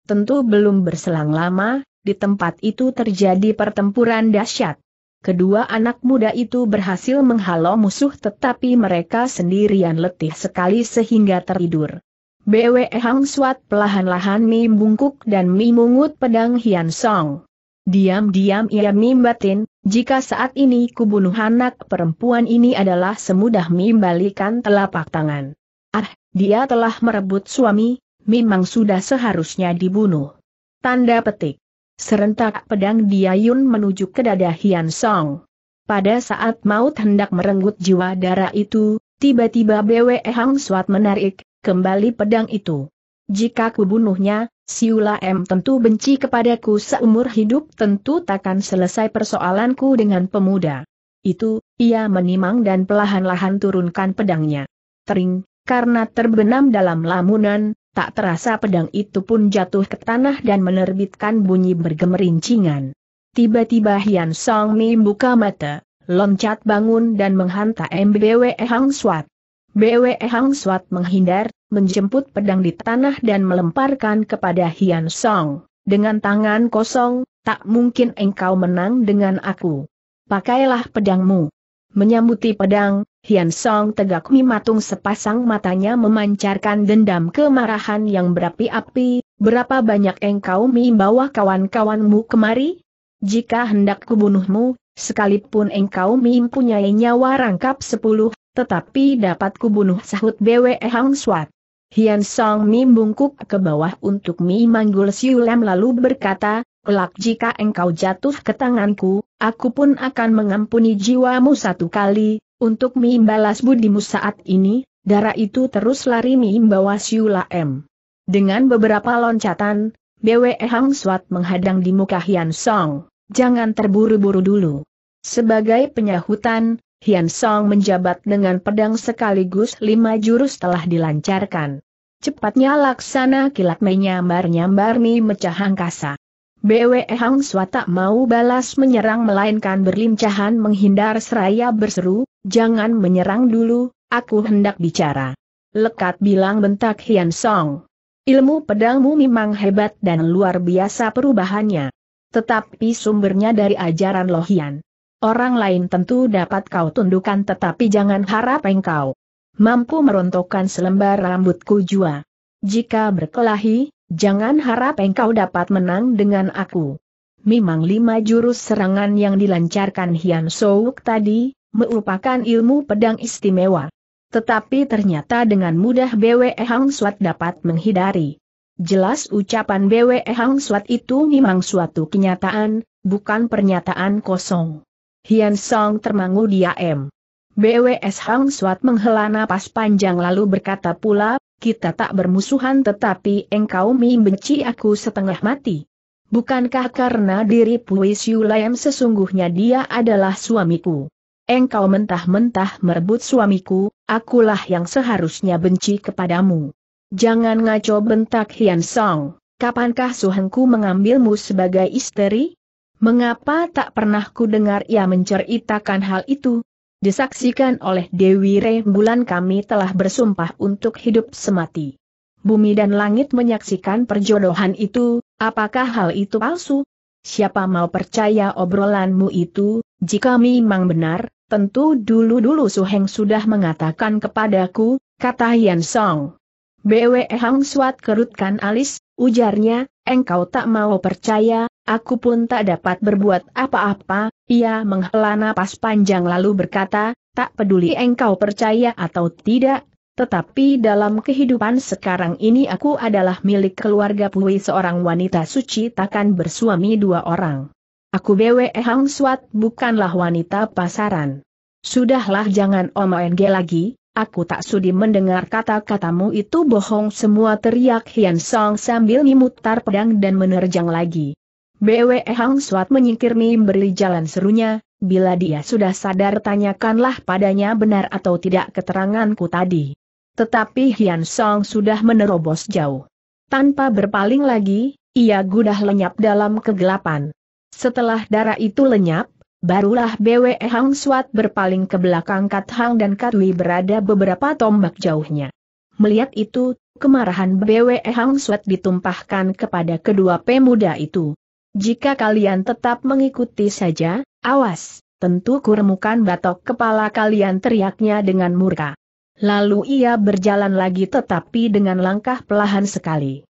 Tentu belum berselang lama, di tempat itu terjadi pertempuran dahsyat. Kedua anak muda itu berhasil menghalau musuh tetapi mereka sendirian letih sekali sehingga tertidur. Bwe Hang Swat pelahan-lahan membungkuk dan memungut pedang Hian Song. Diam-diam ia membatin, jika saat ini kubunuh anak perempuan ini adalah semudah membalikan telapak tangan. Ah, dia telah merebut suami, memang sudah seharusnya dibunuh. Tanda petik. Serentak pedang diayun menuju ke dada Hian Song. Pada saat maut hendak merenggut jiwa dara itu, tiba-tiba Bwe Hang Swat menarik kembali pedang itu. Jika kubunuhnya, Siu Lam tentu benci kepadaku seumur hidup, tentu takkan selesai persoalanku dengan pemuda itu. Ia menimang dan pelahan-lahan turunkan pedangnya. Tering, karena terbenam dalam lamunan, tak terasa pedang itu pun jatuh ke tanah dan menerbitkan bunyi bergemerincingan. Tiba-tiba Hian Song membuka mata, loncat bangun dan menghantam Bwe Hang Swat. Bwe Hang Swat menghindar, menjemput pedang di tanah dan melemparkan kepada Hian Song. Dengan tangan kosong, tak mungkin engkau menang dengan aku. Pakailah pedangmu. Menyambuti pedang, Hian Song tegak mematung sepasang matanya memancarkan dendam kemarahan yang berapi-api. Berapa banyak engkau membawa kawan-kawanmu kemari? Jika hendak kubunuhmu, sekalipun engkau mempunyai nyawa rangkap sepuluh, tetapi dapat kubunuh, sahut Bwe Hang Swat. Hian Song membungkuk ke bawah untuk memanggul Siu Lam lalu berkata, "Kelak jika engkau jatuh ke tanganku, aku pun akan mengampuni jiwamu satu kali, untuk membalas budimu saat ini." Dara itu terus lari membawa Siu Lam. Dengan beberapa loncatan, Bwe Hang Swat menghadang di muka Hian Song. "Jangan terburu-buru dulu." Sebagai penyahutan, Hian Song menjabat dengan pedang sekaligus lima jurus telah dilancarkan. Cepatnya laksana kilat menyambar-nyambar memecah angkasa. Bwe Hang Swat tak mau balas menyerang melainkan berlimcahan menghindar seraya berseru, "Jangan menyerang dulu, aku hendak bicara." "Lekat," bilang bentak Hian Song. "Ilmu pedangmu memang hebat dan luar biasa perubahannya. Tetapi sumbernya dari ajaran Lohian. Orang lain tentu dapat kau tundukkan tetapi jangan harap engkau mampu merontokkan selembar rambutku jua. Jika berkelahi, jangan harap engkau dapat menang dengan aku." Memang lima jurus serangan yang dilancarkan Hian Song tadi merupakan ilmu pedang istimewa. Tetapi ternyata dengan mudah Bwe Hang Swat dapat menghindari. Jelas ucapan Bwe Hang Swat itu memang suatu kenyataan, bukan pernyataan kosong. Hian Song termangu diam. Bwe Hang Swat menghela napas panjang lalu berkata pula, "Kita tak bermusuhan tetapi engkau membenci aku setengah mati. Bukankah karena diri Pui Siu Lam sesungguhnya dia adalah suamiku? Engkau mentah-mentah merebut suamiku, akulah yang seharusnya benci kepadamu." "Jangan ngaco," bentak Hian Song. "Kapankah suhengku mengambilmu sebagai istri? Mengapa tak pernah ku dengar ia menceritakan hal itu?" "Disaksikan oleh Dewi Rembulan kami telah bersumpah untuk hidup semati. Bumi dan langit menyaksikan perjodohan itu, apakah hal itu palsu? Siapa mau percaya obrolanmu itu? Jika memang benar, tentu dulu-dulu Suheng sudah mengatakan kepadaku," kata Hian Song. Bwe Hang Swat kerutkan alis, ujarnya, "Engkau tak mau percaya, aku pun tak dapat berbuat apa-apa." Ia menghela napas panjang lalu berkata, "Tak peduli engkau percaya atau tidak, tetapi dalam kehidupan sekarang ini aku adalah milik keluarga Pui, seorang wanita suci takkan bersuami dua orang. Aku Bwe Hang Swat bukanlah wanita pasaran. Sudahlah, jangan omong lagi, aku tak sudi mendengar kata-katamu itu bohong semua," teriak Hian Song sambil memutar pedang dan menerjang lagi. Bwe Hang Swat menyingkir memberi jalan, serunya, "Bila dia sudah sadar tanyakanlah padanya benar atau tidak keteranganku tadi." Tetapi Hian Song sudah menerobos jauh. Tanpa berpaling lagi, ia gudah lenyap dalam kegelapan. Setelah darah itu lenyap, barulah Bwe Hang Swat berpaling ke belakang. Kat Hang dan Kat Wi berada beberapa tombak jauhnya. Melihat itu, kemarahan Bwe Hang Swat ditumpahkan kepada kedua pemuda itu. "Jika kalian tetap mengikuti saja, awas, Tentu kuremukan batok kepala kalian, teriaknya dengan murka. Lalu ia berjalan lagi tetapi dengan langkah pelahan sekali.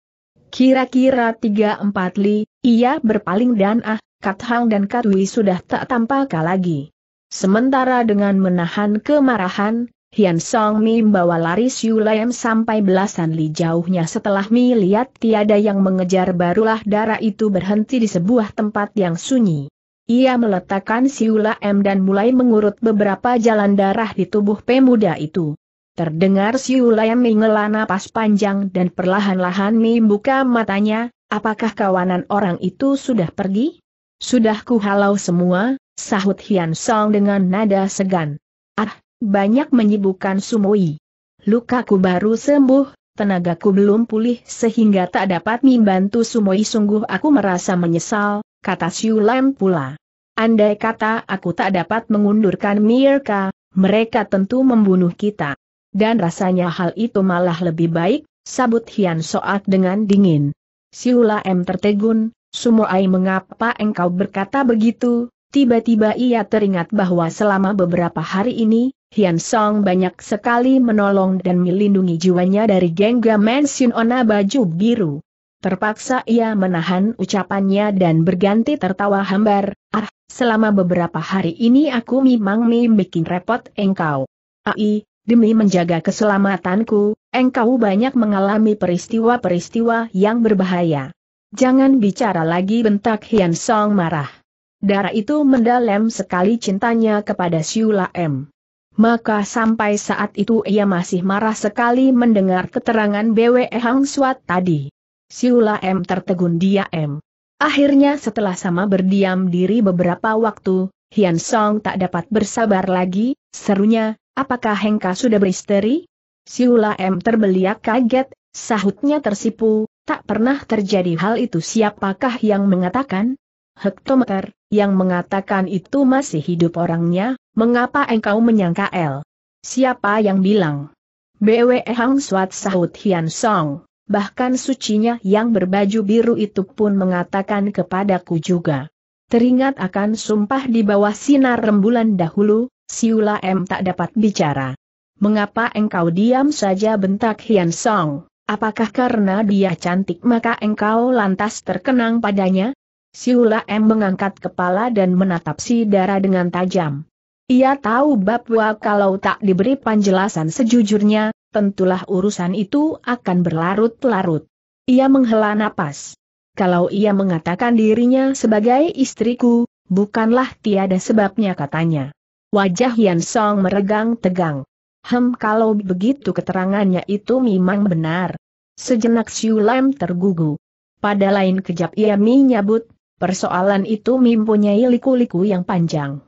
Kira-kira tiga empat li, ia berpaling dan ah, Kat Hang dan Kat Wi sudah tak tampak lagi. Sementara dengan menahan kemarahan, Hian Song Mi membawa lari Siu Lam sampai belasan li jauhnya. Setelah Mi lihat tiada yang mengejar barulah darah itu berhenti di sebuah tempat yang sunyi. Ia meletakkan Siu Lam dan mulai mengurut beberapa jalan darah di tubuh pemuda itu. Terdengar Siu Lam menghela napas panjang dan perlahan-lahan Mi buka matanya. Apakah kawanan orang itu sudah pergi? Sudah kuhalau semua, sahut Hian Song dengan nada segan. Ah, banyak menyibukkan Sumoai. Lukaku baru sembuh, tenagaku belum pulih sehingga tak dapat membantu Sumoai. Sungguh aku merasa menyesal, kata Siu Lam pula. Andai kata aku tak dapat mengundurkan mereka, mereka tentu membunuh kita. Dan rasanya hal itu malah lebih baik, sabut Hian Song dengan dingin. Siu Lam tertegun. Sumoai, mengapa engkau berkata begitu? Tiba-tiba ia teringat bahwa selama beberapa hari ini, Hian Song banyak sekali menolong dan melindungi jiwanya dari gengga Mansion Ona baju biru. Terpaksa ia menahan ucapannya dan berganti tertawa hambar. Ah, selama beberapa hari ini aku memang bikin repot engkau. Ai, demi menjaga keselamatanku, engkau banyak mengalami peristiwa-peristiwa yang berbahaya. Jangan bicara lagi, bentak Hian Song marah. Darah itu mendalam sekali cintanya kepada Siu Lam. Maka sampai saat itu ia masih marah sekali mendengar keterangan Bwe Hang Swat tadi. Siu Lam tertegun diam. Akhirnya setelah sama berdiam diri beberapa waktu, Hian Song tak dapat bersabar lagi, serunya, apakah Hengka sudah beristeri? Siu Lam terbeliak kaget, sahutnya tersipu. Tak pernah terjadi hal itu. Siapakah yang mengatakan? Hektometer, yang mengatakan itu masih hidup orangnya, mengapa engkau menyangka el? Siapa yang bilang? Bwe Hang Swat, sahut Hian Song, bahkan sucinya yang berbaju biru itu pun mengatakan kepadaku juga. Teringat akan sumpah di bawah sinar rembulan dahulu, Siu Lam tak dapat bicara. Mengapa engkau diam saja, bentak Hian Song? Apakah karena dia cantik maka engkau lantas terkenang padanya? Siu Lam mengangkat kepala dan menatap si darah dengan tajam. Ia tahu bahwa kalau tak diberi penjelasan sejujurnya, tentulah urusan itu akan berlarut-larut. Ia menghela napas. Kalau ia mengatakan dirinya sebagai istriku, bukanlah tiada sebabnya, katanya. Wajah Hian Song meregang tegang. Hem, kalau begitu keterangannya itu memang benar. Sejenak Siu Lam tergugu. Pada lain kejap ia menyebut, persoalan itu mempunyai liku-liku yang panjang.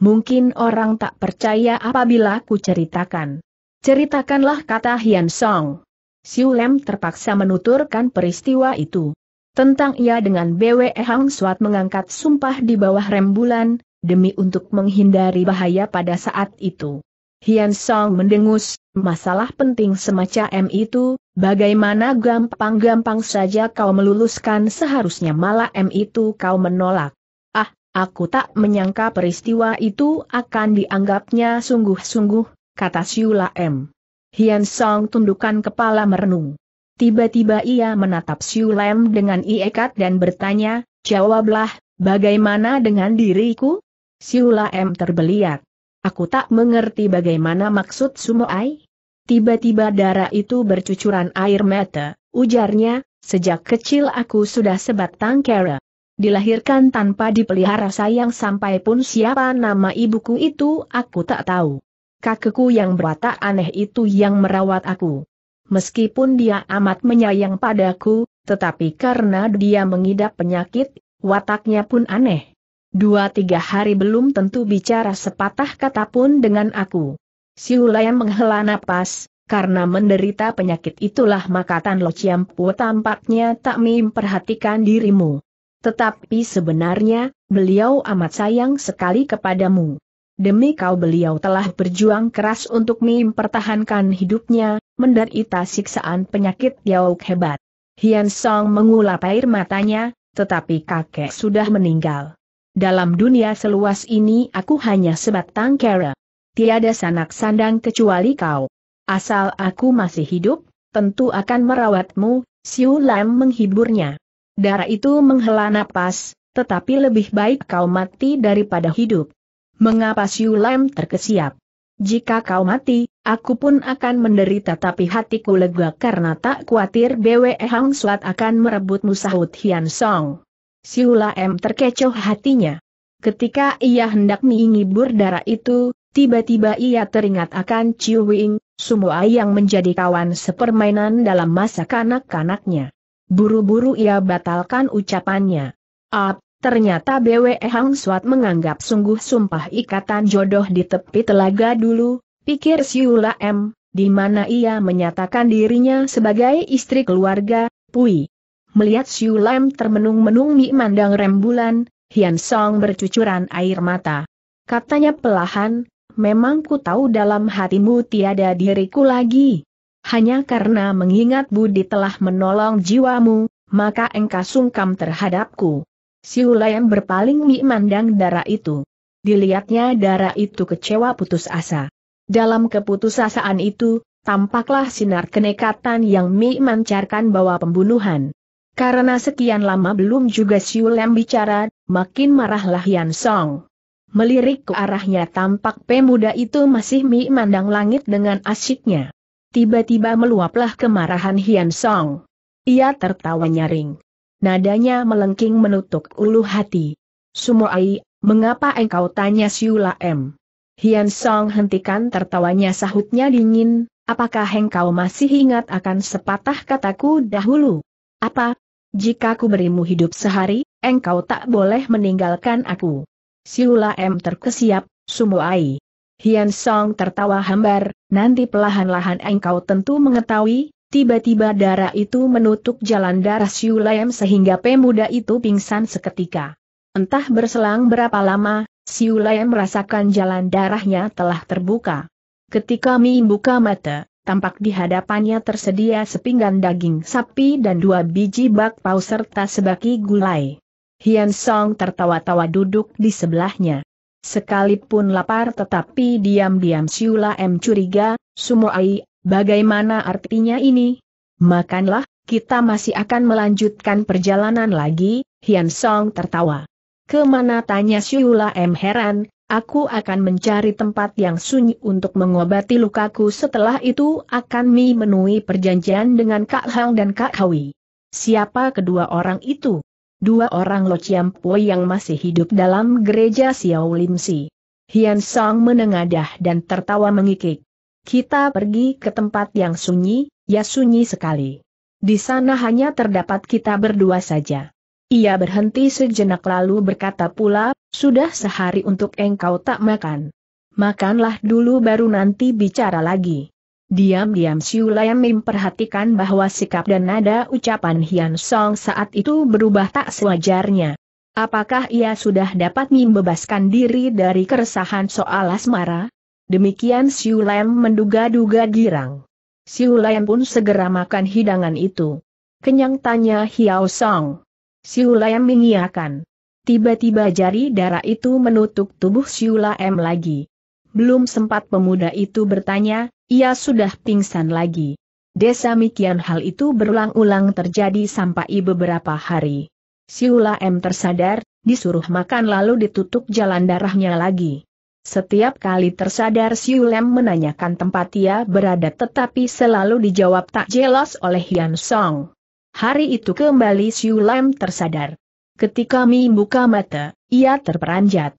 Mungkin orang tak percaya apabila ku ceritakan. Ceritakanlah, kata Hian Song. Siu Lam terpaksa menuturkan peristiwa itu. Tentang ia dengan Bwe Hang Swat mengangkat sumpah di bawah rembulan, demi untuk menghindari bahaya pada saat itu. Hian Song mendengus, masalah penting semacam itu, bagaimana gampang-gampang saja kau meluluskan? Seharusnya malah M itu kau menolak. Ah, aku tak menyangka peristiwa itu akan dianggapnya sungguh-sungguh, kata Siu Lam. Hian Song tundukkan kepala merenung. Tiba-tiba ia menatap Siu Lam dengan ikat dan bertanya, jawablah, bagaimana dengan diriku? Siu Lam terbeliak. Aku tak mengerti bagaimana maksud Sumoai. Tiba-tiba darah itu bercucuran air mata, ujarnya, sejak kecil aku sudah sebatang kara. Dilahirkan tanpa dipelihara sayang, sampai pun siapa nama ibuku itu aku tak tahu. Kakekku yang berwatak aneh itu yang merawat aku. Meskipun dia amat menyayang padaku, tetapi karena dia mengidap penyakit, wataknya pun aneh. Dua tiga hari belum tentu bicara sepatah kata pun dengan aku. Siu Lam menghela napas, karena menderita penyakit itulah maka Tan Lo Chiam Po tampaknya tak memperhatikan dirimu. Tetapi sebenarnya, beliau amat sayang sekali kepadamu. Demi kau beliau telah berjuang keras untuk mempertahankan hidupnya, menderita siksaan penyakit yang hebat. Hian Song mengulap air matanya, tetapi kakek sudah meninggal. Dalam dunia seluas ini aku hanya sebatang kara. Tiada sanak sandang kecuali kau. Asal aku masih hidup, tentu akan merawatmu, Siu Lam menghiburnya. Darah itu menghela napas, tetapi lebih baik kau mati daripada hidup. Mengapa Siu Lam terkesiap? Jika kau mati, aku pun akan menderita, tapi hatiku lega karena tak khawatir Bwe Hang Swat akan merebutmu, sahut Hian Song. Siu Lam terkecoh hatinya. Ketika ia hendak menghibur darah itu, tiba-tiba ia teringat akan Ciu Wing, Sumoai yang menjadi kawan sepermainan dalam masa kanak-kanaknya. Buru-buru ia batalkan ucapannya. Ap, ternyata Bwe Hang Swat menganggap sungguh sumpah ikatan jodoh di tepi telaga dulu, pikir Siu Lam, di mana ia menyatakan dirinya sebagai istri keluarga Pui. Melihat Siu Lam termenung-menung memandang rembulan, Hian Song bercucuran air mata. Katanya pelahan, memang ku tahu dalam hatimu tiada diriku lagi. Hanya karena mengingat Budi telah menolong jiwamu, maka engkau sungkam terhadapku. Siu Lam berpaling memandang darah itu. Dilihatnya darah itu kecewa putus asa. Dalam keputusasaan itu, tampaklah sinar kenekatan yang memancarkan bawa pembunuhan. Karena sekian lama belum juga Siu Lam bicara, makin marahlah Hian Song. Melirik ke arahnya, tampak pemuda itu masih memandang langit dengan asyiknya. Tiba-tiba meluaplah kemarahan Hian Song. Ia tertawa nyaring. Nadanya melengking menutup ulu hati. Sumoai, mengapa engkau, tanya Siu Lam? Hian Song hentikan tertawanya, sahutnya dingin, apakah engkau masih ingat akan sepatah kataku dahulu? Apa? Jika ku berimu hidup sehari, engkau tak boleh meninggalkan aku. Siu Lam terkesiap, Sumoai. Hian Song tertawa hambar, nanti pelahan-lahan engkau tentu mengetahui. Tiba-tiba darah itu menutup jalan darah Siu Lam sehingga pemuda itu pingsan seketika. Entah berselang berapa lama, Siu Lam merasakan jalan darahnya telah terbuka. Ketika membuka mata, tampak di hadapannya tersedia sepinggan daging sapi dan dua biji bakpao serta sebaki gulai. Hian Song tertawa-tawa duduk di sebelahnya. Sekalipun lapar tetapi diam-diam Siu Lam curiga, Sumoai, bagaimana artinya ini? Makanlah, kita masih akan melanjutkan perjalanan lagi. Hian Song tertawa. Kemana, tanya Siu Lam heran, aku akan mencari tempat yang sunyi untuk mengobati lukaku, setelah itu akan memenuhi perjanjian dengan Kat Hang dan Kat Wi. Siapa kedua orang itu? Dua orang Lo Chiam Po yang masih hidup dalam gereja Xiao Lim Si. Hian Song menengadah dan tertawa mengikik. Kita pergi ke tempat yang sunyi, ya sunyi sekali. Di sana hanya terdapat kita berdua saja. Ia berhenti sejenak lalu berkata pula, sudah sehari untuk engkau tak makan. Makanlah dulu baru nanti bicara lagi. Diam-diam Siu Lam memperhatikan bahwa sikap dan nada ucapan Hian Song saat itu berubah tak sewajarnya. Apakah ia sudah dapat membebaskan diri dari keresahan soal asmara? Demikian Siu Lam menduga-duga girang. Siu Lam pun segera makan hidangan itu. Kenyang, tanya Hian Song. Siu Lam mengiyakan. Tiba-tiba jari darah itu menutup tubuh Siu Lam lagi. Belum sempat pemuda itu bertanya, ia sudah pingsan lagi. Demikian hal itu berulang-ulang terjadi sampai beberapa hari. Siu Lam tersadar, disuruh makan lalu ditutup jalan darahnya lagi. Setiap kali tersadar Siu Lam menanyakan tempat ia berada tetapi selalu dijawab tak jelas oleh Hian Song. Hari itu kembali Siu Lam tersadar. Ketika membuka mata, ia terperanjat.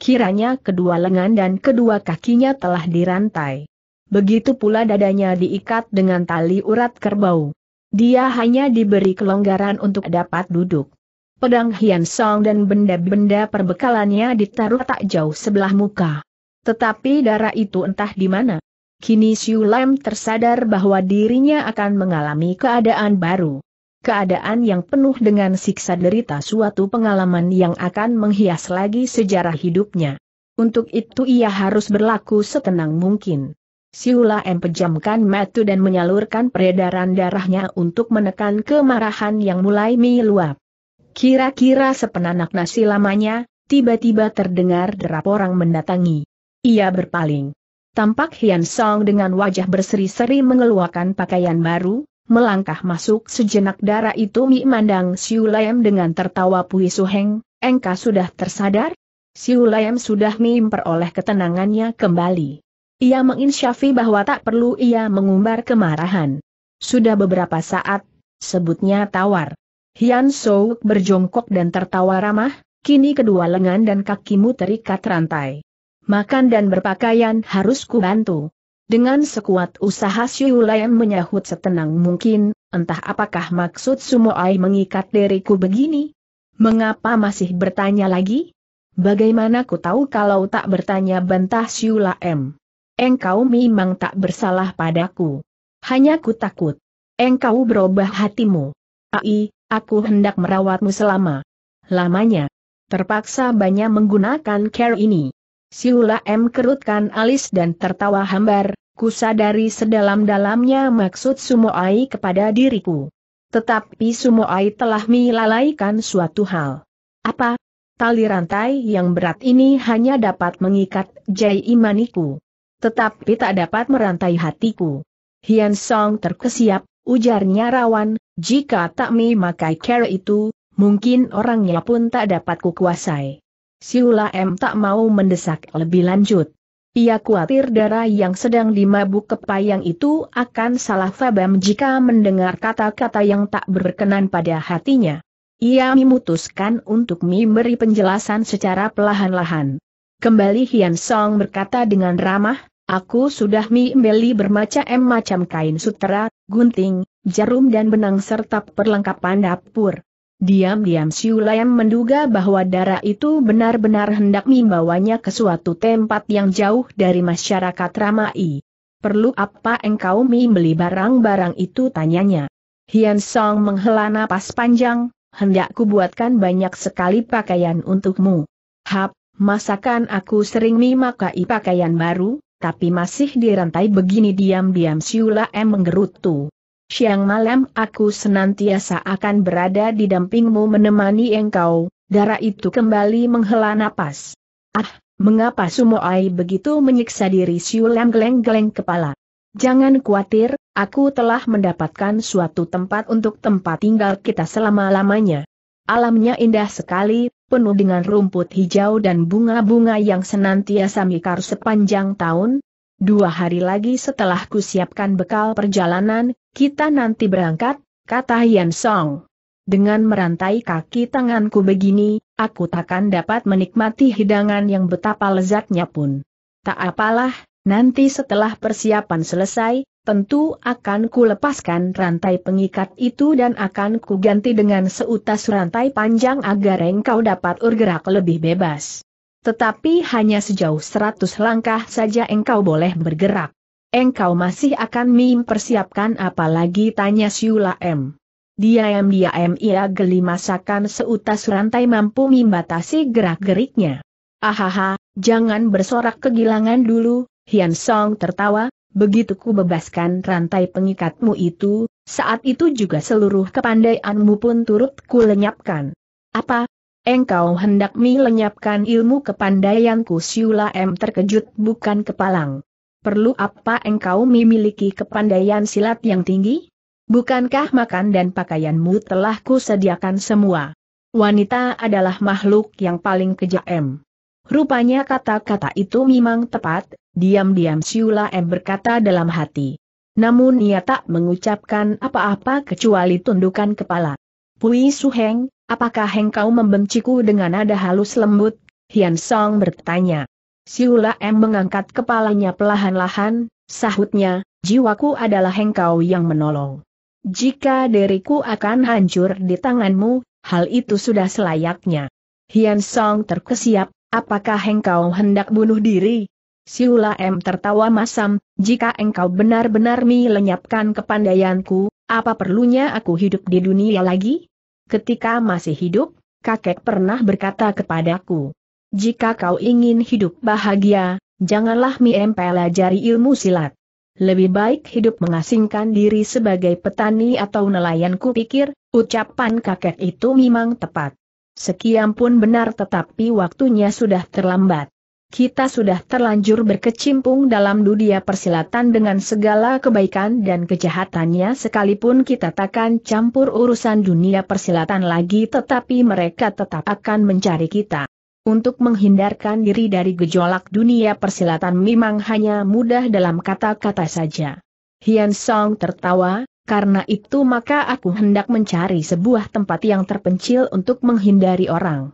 Kiranya kedua lengan dan kedua kakinya telah dirantai. Begitu pula dadanya diikat dengan tali urat kerbau. Dia hanya diberi kelonggaran untuk dapat duduk. Pedang Hian Song dan benda-benda perbekalannya ditaruh tak jauh sebelah muka. Tetapi darah itu entah di mana. Kini Siu Lam tersadar bahwa dirinya akan mengalami keadaan baru. Keadaan yang penuh dengan siksa derita, suatu pengalaman yang akan menghias lagi sejarah hidupnya. Untuk itu ia harus berlaku setenang mungkin. Siu Lam pejamkan mata dan menyalurkan peredaran darahnya untuk menekan kemarahan yang mulai meluap. Kira-kira sepenanak nasi lamanya, tiba-tiba terdengar derap orang mendatangi. Ia berpaling. Tampak Hian Song dengan wajah berseri-seri mengeluarkan pakaian baru, melangkah masuk. Sejenak darah itu memandang Siu Lam dengan tertawa. Pui Siu Heng, engkau sudah tersadar? Siu Lam sudah memperoleh ketenangannya kembali. Ia menginsyafi bahwa tak perlu ia mengumbar kemarahan. Sudah beberapa saat, sebutnya tawar. Hian Song berjongkok dan tertawa ramah, kini kedua lengan dan kakimu terikat rantai. Makan dan berpakaian harus kubantu. Dengan sekuat usaha Siu Lam menyahut setenang mungkin, entah apakah maksud Sumoai mengikat diriku begini? Mengapa masih bertanya lagi? Bagaimana ku tahu kalau tak bertanya, bantah Siu Lam. Engkau memang tak bersalah padaku. Hanya ku takut engkau berubah hatimu. Ai, aku hendak merawatmu selama lamanya. Terpaksa banyak menggunakan care ini. Siu Lam kerutkan alis dan tertawa hambar, kusadari sedalam-dalamnya maksud Sumoai kepada diriku. Tetapi Sumoai telah melalaikan suatu hal. Apa? Tali rantai yang berat ini hanya dapat mengikat jai imaniku. Tetapi tak dapat merantai hatiku. Hian Song terkesiap, ujarnya rawan, jika tak memakai care itu, mungkin orangnya pun tak dapat kukuasai. Siu Lam tak mau mendesak lebih lanjut. Ia khawatir darah yang sedang dimabuk kepayang itu akan salah faham jika mendengar kata-kata yang tak berkenan pada hatinya. Ia memutuskan untuk memberi penjelasan secara perlahan-lahan. Kembali Hian Song berkata dengan ramah, aku sudah membeli bermacam-macam kain sutera, gunting, jarum dan benang serta perlengkapan dapur. Diam-diam Siu Lam menduga bahwa darah itu benar-benar hendak membawanya ke suatu tempat yang jauh dari masyarakat ramai. Perlu apa engkau membeli barang-barang itu, tanyanya. Hian Song menghela napas panjang, hendak kubuatkan banyak sekali pakaian untukmu. Hap, masakan aku sering memakai pakaian baru, tapi masih dirantai begini. Diam-diam Siu Lam menggerutu. Siang malam aku senantiasa akan berada di dampingmu menemani engkau. Darah itu kembali menghela napas. Ah, mengapa Sumoai begitu menyiksa diri? Siu Lam geleng-geleng kepala. Jangan khawatir, aku telah mendapatkan suatu tempat untuk tempat tinggal kita selama-lamanya. Alamnya indah sekali, penuh dengan rumput hijau dan bunga-bunga yang senantiasa mekar sepanjang tahun. Dua hari lagi setelah kusiapkan bekal perjalanan, kita nanti berangkat, kata Hian Song. Dengan merantai kaki tanganku begini, aku takkan dapat menikmati hidangan yang betapa lezatnya pun. Tak apalah, nanti setelah persiapan selesai, tentu akan kulepaskan rantai pengikat itu dan akan kuganti dengan seutas rantai panjang agar engkau dapat bergerak lebih bebas. Tetapi hanya sejauh seratus langkah saja engkau boleh bergerak. Engkau masih akan mempersiapkan apa lagi, tanya Siu Lam. Diam-diam ia geli masakan seutas rantai mampu membatasi gerak-geriknya. Ahaha, jangan bersorak kegilangan dulu, Hian Song tertawa, begitu ku bebaskan rantai pengikatmu itu, saat itu juga seluruh kepandaianmu pun turut ku lenyapkan. Apa? Engkau hendak melenyapkan ilmu kepandaianku? Siu Lam terkejut bukan kepalang. Perlu apa engkau memiliki kepandaian silat yang tinggi? Bukankah makan dan pakaianmu telah kusediakan semua? Wanita adalah makhluk yang paling kejam. Rupanya kata-kata itu memang tepat, diam-diam Siu Lam berkata dalam hati. Namun ia tak mengucapkan apa-apa kecuali tundukan kepala. Pui Siu Heng, apakah engkau membenciku dengan nada halus lembut? Hian Song bertanya. Siu Lam mengangkat kepalanya perlahan-lahan, sahutnya, jiwaku adalah engkau yang menolong. Jika diriku akan hancur di tanganmu, hal itu sudah selayaknya. Hian Song terkesiap, apakah engkau hendak bunuh diri? Siu Lam tertawa masam, jika engkau benar-benar melenyapkan kepandaianku, apa perlunya aku hidup di dunia lagi? Ketika masih hidup, kakek pernah berkata kepadaku, jika kau ingin hidup bahagia, janganlah mempelajari ilmu silat. Lebih baik hidup mengasingkan diri sebagai petani atau nelayan. Kupikir, ucapan kakek itu memang tepat. Sekian pun benar, tetapi waktunya sudah terlambat. Kita sudah terlanjur berkecimpung dalam dunia persilatan dengan segala kebaikan dan kejahatannya, sekalipun kita takkan campur urusan dunia persilatan lagi, tetapi mereka tetap akan mencari kita. Untuk menghindarkan diri dari gejolak dunia persilatan memang hanya mudah dalam kata-kata saja. Hian Song tertawa, karena itu maka aku hendak mencari sebuah tempat yang terpencil untuk menghindari orang.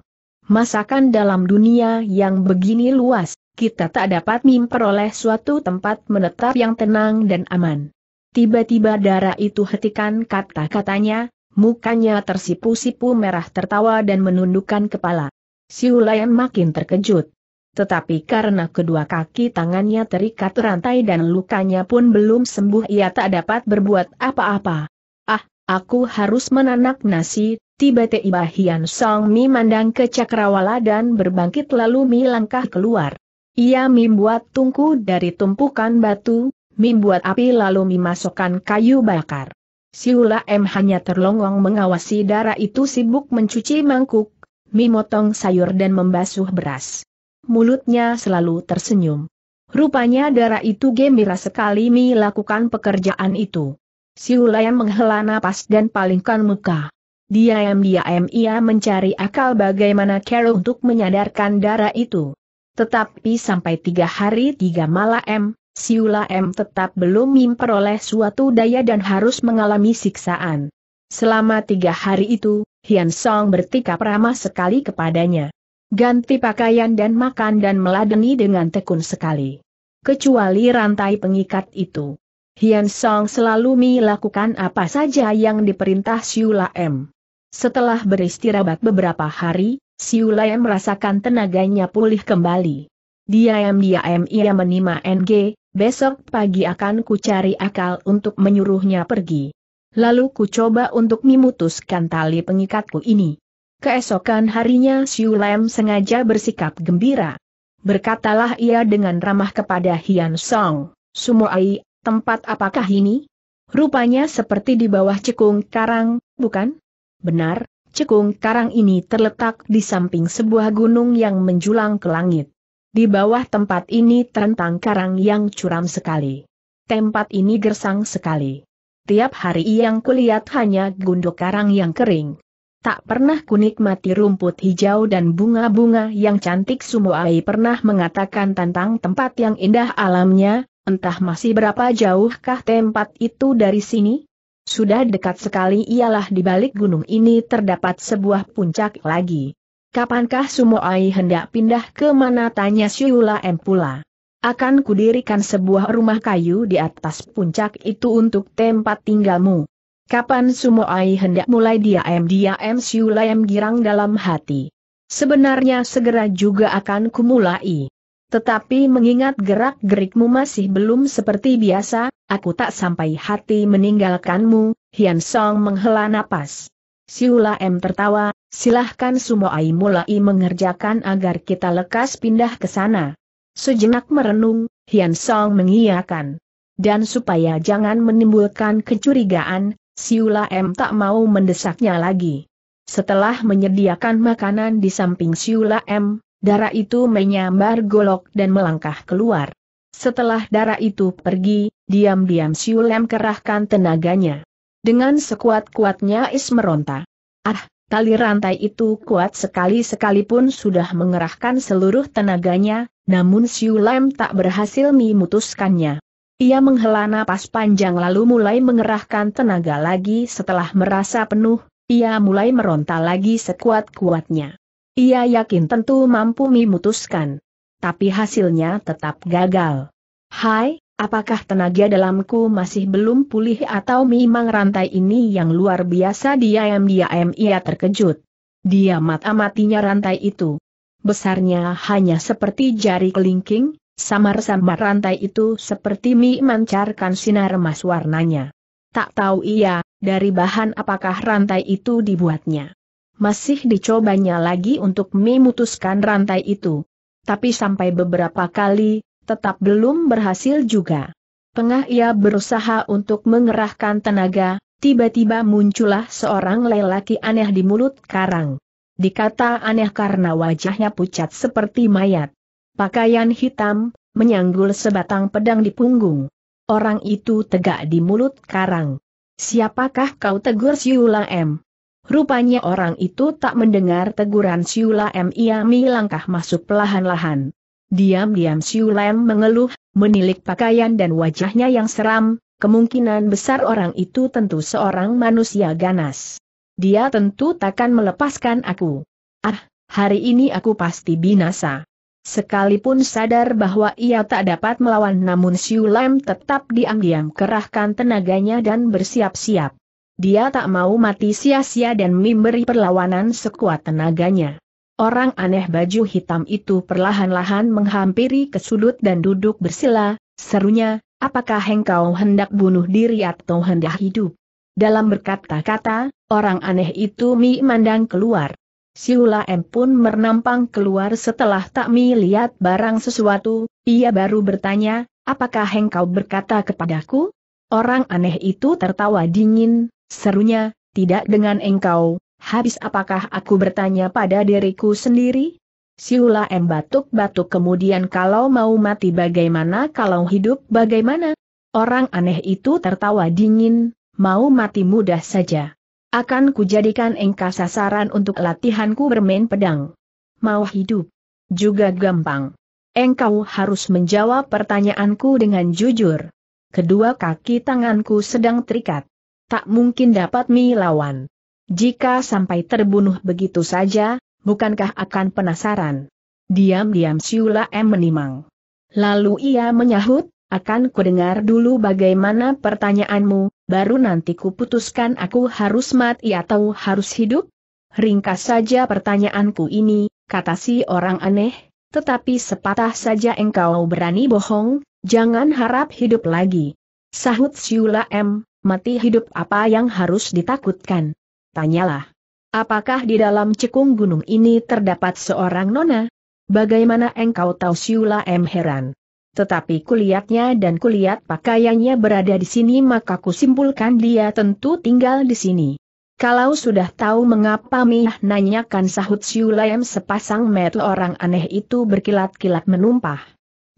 Masakan dalam dunia yang begini luas, kita tak dapat memperoleh suatu tempat menetap yang tenang dan aman. Tiba-tiba darah itu hentikan kata-katanya, mukanya tersipu-sipu merah tertawa dan menundukkan kepala. Siu Lam makin terkejut. Tetapi karena kedua kaki tangannya terikat rantai dan lukanya pun belum sembuh, ia tak dapat berbuat apa-apa. Ah, aku harus menanak nasi. Tiba-tiba Hian Song memandang ke cakrawala dan berbangkit lalu Mi langkah keluar. Ia membuat tungku dari tumpukan batu, membuat api lalu Mi masukkan kayu bakar. Siu Lam hanya terlongong mengawasi darah itu sibuk mencuci mangkuk, Mi motong sayur dan membasuh beras. Mulutnya selalu tersenyum. Rupanya darah itu gembira sekali Mi lakukan pekerjaan itu. Siu Lam menghela napas dan palingkan muka. Diam-diam ia mencari akal bagaimana cara untuk menyadarkan darah itu. Tetapi sampai tiga hari tiga malam, Siu Lam tetap belum memperoleh suatu daya dan harus mengalami siksaan. Selama tiga hari itu, Hian Song bertikap ramah sekali kepadanya. Ganti pakaian dan makan dan meladeni dengan tekun sekali. Kecuali rantai pengikat itu. Hian Song selalu melakukan apa saja yang diperintah Siu Lam. Setelah beristirahat beberapa hari, Siu Lam merasakan tenaganya pulih kembali. Diam-diam ia menima N G, besok pagi akan ku cari akal untuk menyuruhnya pergi. Lalu ku coba untuk memutuskan tali pengikatku ini. Keesokan harinya Siu Lam sengaja bersikap gembira. Berkatalah ia dengan ramah kepada Hian Song, "Sumoai, tempat apakah ini? Rupanya seperti di bawah cekung karang, bukan?" "Benar, cekung karang ini terletak di samping sebuah gunung yang menjulang ke langit. Di bawah tempat ini terentang karang yang curam sekali. Tempat ini gersang sekali. Tiap hari yang kulihat hanya gunduk karang yang kering. Tak pernah kunikmati rumput hijau dan bunga-bunga yang cantik." Sumoai pernah mengatakan tentang tempat yang indah alamnya, entah masih berapa jauhkah tempat itu dari sini? Sudah dekat sekali. Ialah di balik gunung ini terdapat sebuah puncak lagi. "Kapankah Sumoai hendak pindah ke mana?" tanya Siu Lam pula. "Akan kudirikan sebuah rumah kayu di atas puncak itu untuk tempat tinggalmu." "Kapan Sumoai hendak mulai?" Diam-diam Siu Lam girang dalam hati. "Sebenarnya segera juga akan kumulai. Tetapi mengingat gerak-gerikmu masih belum seperti biasa, aku tak sampai hati meninggalkanmu." Hian Song menghela napas. Siu Lam tertawa, "Silahkan Sumoai mulai mengerjakan agar kita lekas pindah ke sana." Sejenak merenung, Hian Song mengiyakan. Dan supaya jangan menimbulkan kecurigaan, Siu Lam tak mau mendesaknya lagi. Setelah menyediakan makanan di samping Siu Lam, darah itu menyambar golok dan melangkah keluar. Setelah darah itu pergi, diam-diam Siu Lam kerahkan tenaganya. Dengan sekuat-kuatnya is meronta. Ah, tali rantai itu kuat sekali, sekalipun sudah mengerahkan seluruh tenaganya, namun Siu Lam tak berhasil memutuskannya. Ia menghela napas panjang lalu mulai mengerahkan tenaga lagi. Setelah merasa penuh, ia mulai meronta lagi sekuat-kuatnya. Ia yakin tentu mampu memutuskan. Tapi hasilnya tetap gagal. "Hai, apakah tenaga dalamku masih belum pulih atau memang rantai ini yang luar biasa?" Diam-diam ia terkejut. Dia mat-amatinya rantai itu. Besarnya hanya seperti jari kelingking, samar-samar rantai itu seperti memancarkan sinar emas warnanya. Tak tahu ia, dari bahan apakah rantai itu dibuatnya. Masih dicobanya lagi untuk memutuskan rantai itu. Tapi sampai beberapa kali, tetap belum berhasil juga. Tengah ia berusaha untuk mengerahkan tenaga, tiba-tiba muncullah seorang lelaki aneh di mulut karang. Dikata aneh karena wajahnya pucat seperti mayat. Pakaian hitam, menyanggul sebatang pedang di punggung. Orang itu tegak di mulut karang. "Siapakah kau?" tegur Siu Lam. Rupanya orang itu tak mendengar teguran Siu Lam. Ia melangkah masuk perlahan-lahan. Diam-diam Siu Lam mengeluh, menilik pakaian dan wajahnya yang seram. Kemungkinan besar orang itu tentu seorang manusia ganas. "Dia tentu takkan melepaskan aku. Ah, hari ini aku pasti binasa." Sekalipun sadar bahwa ia tak dapat melawan, namun Siu Lam tetap diam-diam kerahkan tenaganya dan bersiap-siap. Dia tak mau mati sia-sia dan memberi perlawanan sekuat tenaganya. Orang aneh baju hitam itu perlahan-lahan menghampiri ke sudut dan duduk bersila, serunya, "Apakah engkau hendak bunuh diri atau hendak hidup?" Dalam berkata-kata, orang aneh itu memandang keluar. Siu Lam pun mernampang keluar. Setelah tak melihat barang sesuatu, ia baru bertanya, "Apakah engkau berkata kepadaku?" Orang aneh itu tertawa dingin, serunya, "Tidak dengan engkau, habis apakah aku bertanya pada diriku sendiri?" Siu Lam batuk-batuk, kemudian, "Kalau mau mati bagaimana, kalau hidup bagaimana?" Orang aneh itu tertawa dingin, "Mau mati mudah saja. Akan kujadikan engkau sasaran untuk latihanku bermain pedang. Mau hidup juga gampang. Engkau harus menjawab pertanyaanku dengan jujur. Kedua kaki tanganku sedang terikat. Tak mungkin dapat melawan. Jika sampai terbunuh begitu saja, bukankah akan penasaran?" Diam-diam Siu Lam menimang. Lalu ia menyahut, "Akan kudengar dulu bagaimana pertanyaanmu, baru nanti kuputuskan aku harus mati atau harus hidup." "Ringkas saja pertanyaanku ini," kata si orang aneh, "tetapi sepatah saja engkau berani bohong, jangan harap hidup lagi." Sahut Siu Lam, "Mati hidup apa yang harus ditakutkan? Tanyalah, apakah di dalam cekung gunung ini terdapat seorang nona?" "Bagaimana engkau tahu?" Siu Lam heran. "Tetapi kulihatnya dan kulihat pakaiannya berada di sini, maka kusimpulkan dia tentu tinggal di sini." "Kalau sudah tahu mengapa mih nanyakan?" sahut Siu Lam. Sepasang mata orang aneh itu berkilat-kilat menumpah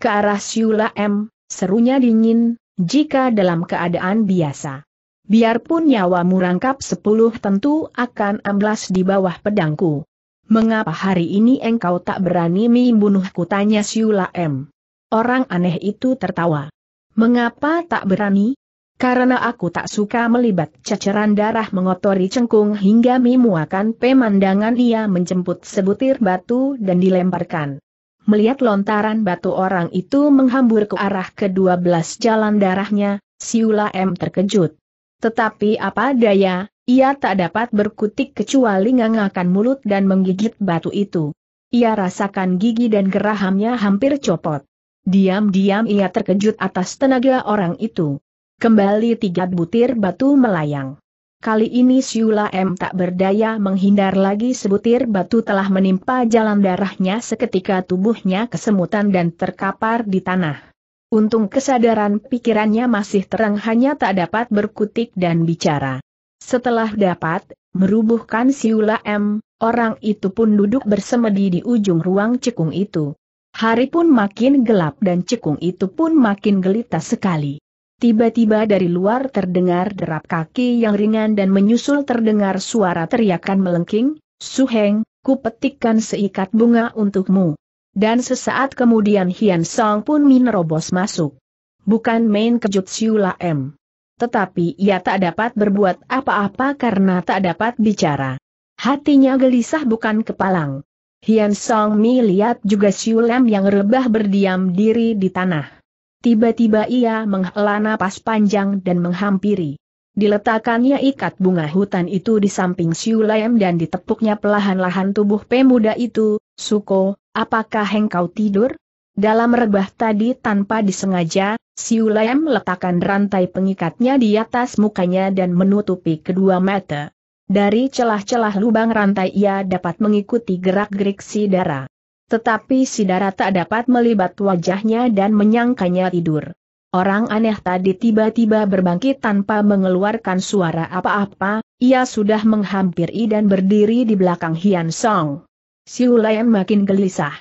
ke arah Siu Lam, serunya dingin, "Jika dalam keadaan biasa, biarpun nyawamu rangkap sepuluh tentu akan amblas di bawah pedangku. Mengapa hari ini engkau tak berani membunuhku?" tanya Siu Lam. Orang aneh itu tertawa. "Mengapa tak berani? Karena aku tak suka melibat ceceran darah mengotori cengkung hingga memuakan pemandangan." Ia menjemput sebutir batu dan dilemparkan. Melihat lontaran batu orang itu menghambur ke arah kedua belas jalan darahnya, Siu Lam terkejut. Tetapi apa daya, ia tak dapat berkutik kecuali ngangakan mulut dan menggigit batu itu. Ia rasakan gigi dan gerahamnya hampir copot. Diam-diam ia terkejut atas tenaga orang itu. Kembali tiga butir batu melayang. Kali ini Siu Lam tak berdaya menghindar lagi. Sebutir batu telah menimpa jalan darahnya. Seketika tubuhnya kesemutan dan terkapar di tanah. Untung kesadaran pikirannya masih terang, hanya tak dapat berkutik dan bicara. Setelah dapat merubuhkan Siu Lam, orang itu pun duduk bersemedi di ujung ruang cekung itu. Hari pun makin gelap dan cekung itu pun makin gelita sekali. Tiba-tiba dari luar terdengar derap kaki yang ringan dan menyusul terdengar suara teriakan melengking, "Suheng, ku petikkan seikat bunga untukmu." Dan sesaat kemudian Hian Song pun menerobos masuk. Bukan main kejut Siu Lam. Tetapi ia tak dapat berbuat apa-apa karena tak dapat bicara. Hatinya gelisah bukan kepalang. Hian Song melihat juga Siu Lam yang rebah berdiam diri di tanah. Tiba-tiba ia menghela napas panjang dan menghampiri. Diletakkannya ikat bunga hutan itu di samping Siu Lam dan ditepuknya perlahan-lahan tubuh pemuda itu. "Suko, apakah engkau tidur?" Dalam rebah tadi tanpa disengaja, Siu Lam meletakkan rantai pengikatnya di atas mukanya dan menutupi kedua mata. Dari celah-celah lubang rantai ia dapat mengikuti gerak-gerik si dara. Tetapi si dara tak dapat melibat wajahnya dan menyangkanya tidur. Orang aneh tadi tiba-tiba berbangkit tanpa mengeluarkan suara apa-apa, ia sudah menghampiri dan berdiri di belakang Hian Song. Siu Lam makin gelisah.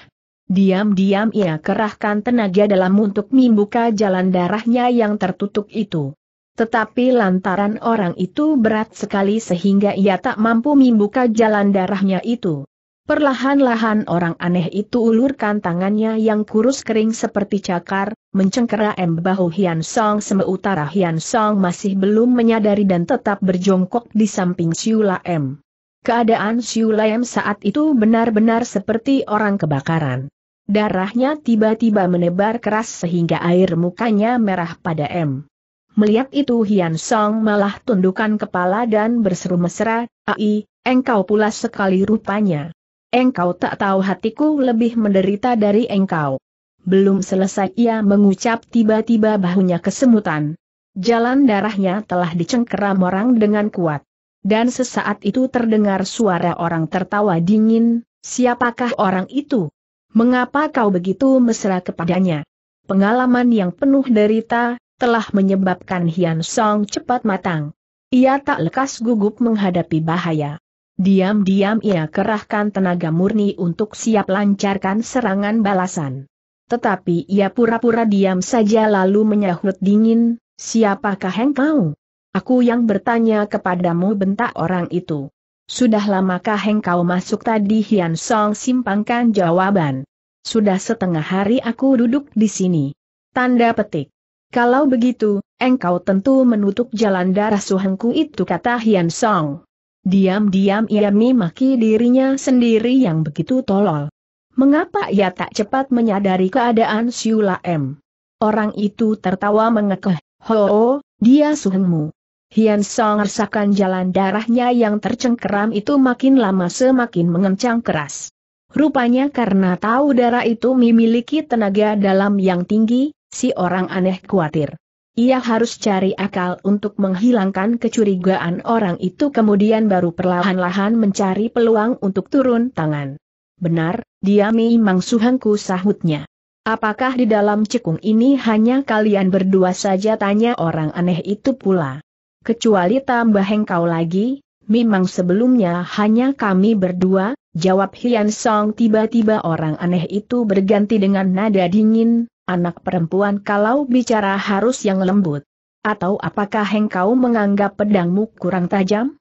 Diam-diam ia kerahkan tenaga dalam untuk membuka jalan darahnya yang tertutup itu. Tetapi lantaran orang itu berat sekali sehingga ia tak mampu membuka jalan darahnya itu. Perlahan-lahan orang aneh itu ulurkan tangannya yang kurus kering seperti cakar, mencengkeram bahu Hian Song sementara Hian Song masih belum menyadari dan tetap berjongkok di samping Siu Lam. Keadaan Siu Lam saat itu benar-benar seperti orang kebakaran. Darahnya tiba-tiba menebar keras sehingga air mukanya merah pada em. Melihat itu Hian Song malah tundukkan kepala dan berseru mesra, "Ai, engkau pula sekali rupanya. Engkau tak tahu hatiku lebih menderita dari engkau." Belum selesai ia mengucap tiba-tiba bahunya kesemutan. Jalan darahnya telah dicengkeram orang dengan kuat. Dan sesaat itu terdengar suara orang tertawa dingin, "Siapakah orang itu? Mengapa kau begitu mesra kepadanya?" Pengalaman yang penuh derita telah menyebabkan Hian Song cepat matang. Ia tak lekas gugup menghadapi bahaya. Diam-diam ia kerahkan tenaga murni untuk siap lancarkan serangan balasan. Tetapi ia pura-pura diam saja lalu menyahut dingin, "Siapakah engkau? Aku yang bertanya kepadamu," bentak orang itu. "Sudah lamakah engkau masuk tadi?" Hian Song simpangkan jawaban. "Sudah setengah hari aku duduk di sini." Tanda petik. "Kalau begitu, engkau tentu menutup jalan darah suhengku itu," kata Hian Song. Diam-diam ia memaki dirinya sendiri yang begitu tolol. Mengapa ia tak cepat menyadari keadaan Siu Lam? Orang itu tertawa mengekeh, "Ho, dia suhengmu." Hian Song rasakan jalan darahnya yang tercengkeram itu makin lama semakin mengencang keras. Rupanya karena tahu darah itu memiliki tenaga dalam yang tinggi, si orang aneh khawatir. Ia harus cari akal untuk menghilangkan kecurigaan orang itu kemudian baru perlahan-lahan mencari peluang untuk turun tangan. "Benar, dia memang suhengku," sahutnya. "Apakah di dalam cekung ini hanya kalian berdua saja?" tanya orang aneh itu pula. "Kecuali tambah engkau lagi, memang sebelumnya hanya kami berdua," jawab Hian Song. Tiba-tiba orang aneh itu berganti dengan nada dingin, "Anak perempuan kalau bicara harus yang lembut. Atau apakah engkau menganggap pedangmu kurang tajam?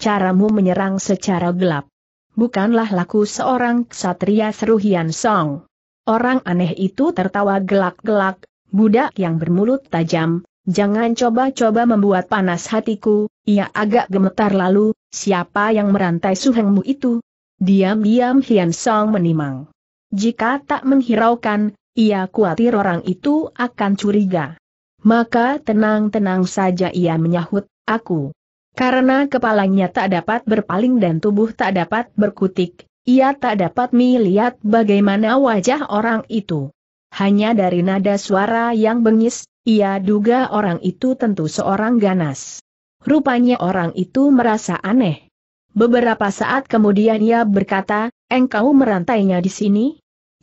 Caramu menyerang secara gelap bukanlah laku seorang ksatria," seru Hian Song. Orang aneh itu tertawa gelak-gelak, "Budak yang bermulut tajam, jangan coba-coba membuat panas hatiku." Ia agak gemetar lalu, "Siapa yang merantai suhengmu itu?" Diam-diam Hian Song menimang. Jika tak menghiraukan, ia khawatir orang itu akan curiga. Maka tenang-tenang saja ia menyahut, "Aku." Karena kepalanya tak dapat berpaling dan tubuh tak dapat berkutik, ia tak dapat melihat bagaimana wajah orang itu. Hanya dari nada suara yang bengis, ia duga orang itu tentu seorang ganas. Rupanya orang itu merasa aneh. Beberapa saat kemudian ia berkata, "Engkau merantainya di sini?"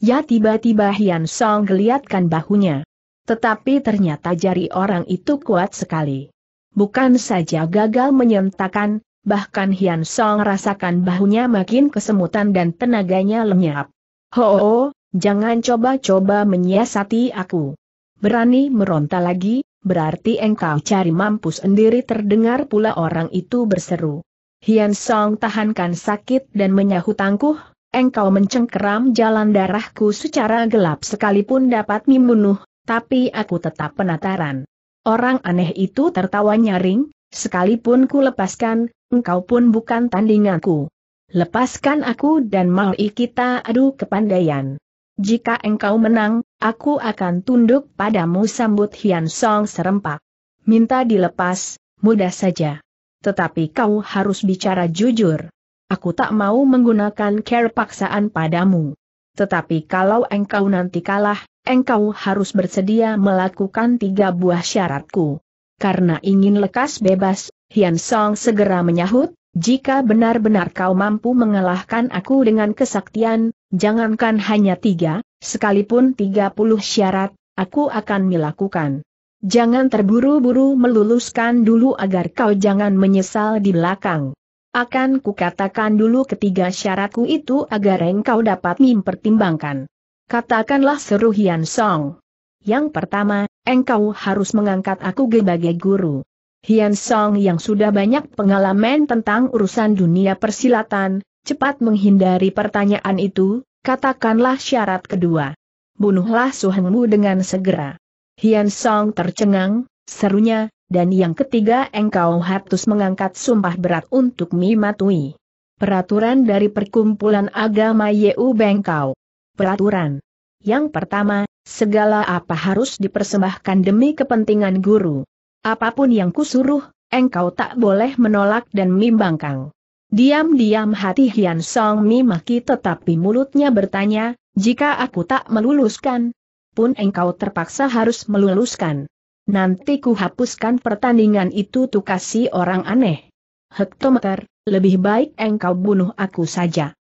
Ya, tiba-tiba Hian Song geliatkan bahunya. Tetapi ternyata jari orang itu kuat sekali. Bukan saja gagal menyentakan, bahkan Hian Song rasakan bahunya makin kesemutan dan tenaganya lenyap. "Ho, jangan coba-coba menyiasati aku. Berani meronta lagi, berarti engkau cari mampus sendiri," terdengar pula orang itu berseru. Hian Song tahankan sakit dan menyahut tangguh, "Engkau mencengkeram jalan darahku secara gelap sekalipun dapat membunuh, tapi aku tetap penasaran." Orang aneh itu tertawa nyaring, "Sekalipun ku lepaskan, engkau pun bukan tandinganku. Lepaskan aku dan mari kita adu kepandaian. Jika engkau menang, aku akan tunduk padamu," sambut Hian Song serempak. "Minta dilepas, mudah saja. Tetapi kau harus bicara jujur. Aku tak mau menggunakan cara paksaan padamu. Tetapi kalau engkau nanti kalah, engkau harus bersedia melakukan tiga buah syaratku." Karena ingin lekas bebas, Hian Song segera menyahut, "Jika benar-benar kau mampu mengalahkan aku dengan kesaktian, jangankan hanya tiga, sekalipun tiga puluh syarat, aku akan melakukan. Jangan terburu-buru meluluskan dulu agar kau jangan menyesal di belakang. Akan kukatakan dulu ketiga syaratku itu agar engkau dapat mempertimbangkan. Katakanlah, seru Hian Song. Yang pertama, engkau harus mengangkat aku sebagai guru. Hian Song yang sudah banyak pengalaman tentang urusan dunia persilatan, cepat menghindari pertanyaan itu, katakanlah syarat kedua. Bunuhlah suhengmu dengan segera. Hian Song tercengang, serunya, dan yang ketiga engkau harus mengangkat sumpah berat untuk mematuhi peraturan dari Perkumpulan Agama Yeu Bengkau. Peraturan. Yang pertama, segala apa harus dipersembahkan demi kepentingan guru. Apapun yang kusuruh, engkau tak boleh menolak dan membangkang. Diam-diam hati Hian Song memaki, tetapi mulutnya bertanya, jika aku tak meluluskan, pun engkau terpaksa harus meluluskan. Nanti ku hapuskan pertandingan itu, tu kasih orang aneh. Hektometer, lebih baik engkau bunuh aku saja.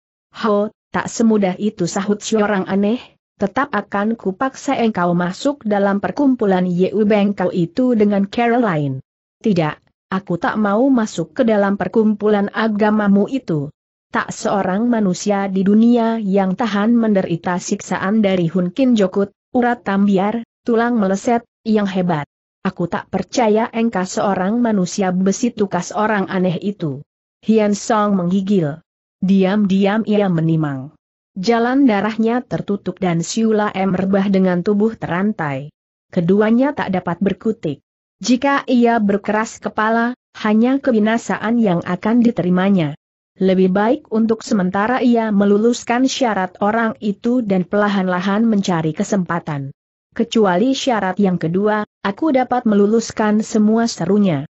Ho, tak semudah itu sahut si orang aneh, tetap akan kupaksa engkau masuk dalam perkumpulan Yeu Bengkau itu dengan cara lain. Tidak, aku tak mau masuk ke dalam perkumpulan agamamu itu. Tak seorang manusia di dunia yang tahan menderita siksaan dari Hun Kin Jokut, urat tambiar, tulang meleset, yang hebat. Aku tak percaya engkau seorang manusia besi tukas orang aneh itu. Hian Song menggigil. Diam-diam ia menimang. Jalan darahnya tertutup dan Pui Siu Lam rebah dengan tubuh terantai. Keduanya tak dapat berkutik. Jika ia berkeras kepala, hanya kebinasaan yang akan diterimanya. Lebih baik untuk sementara ia meluluskan syarat orang itu dan perlahan-lahan mencari kesempatan. Kecuali syarat yang kedua, aku dapat meluluskan semua, serunya.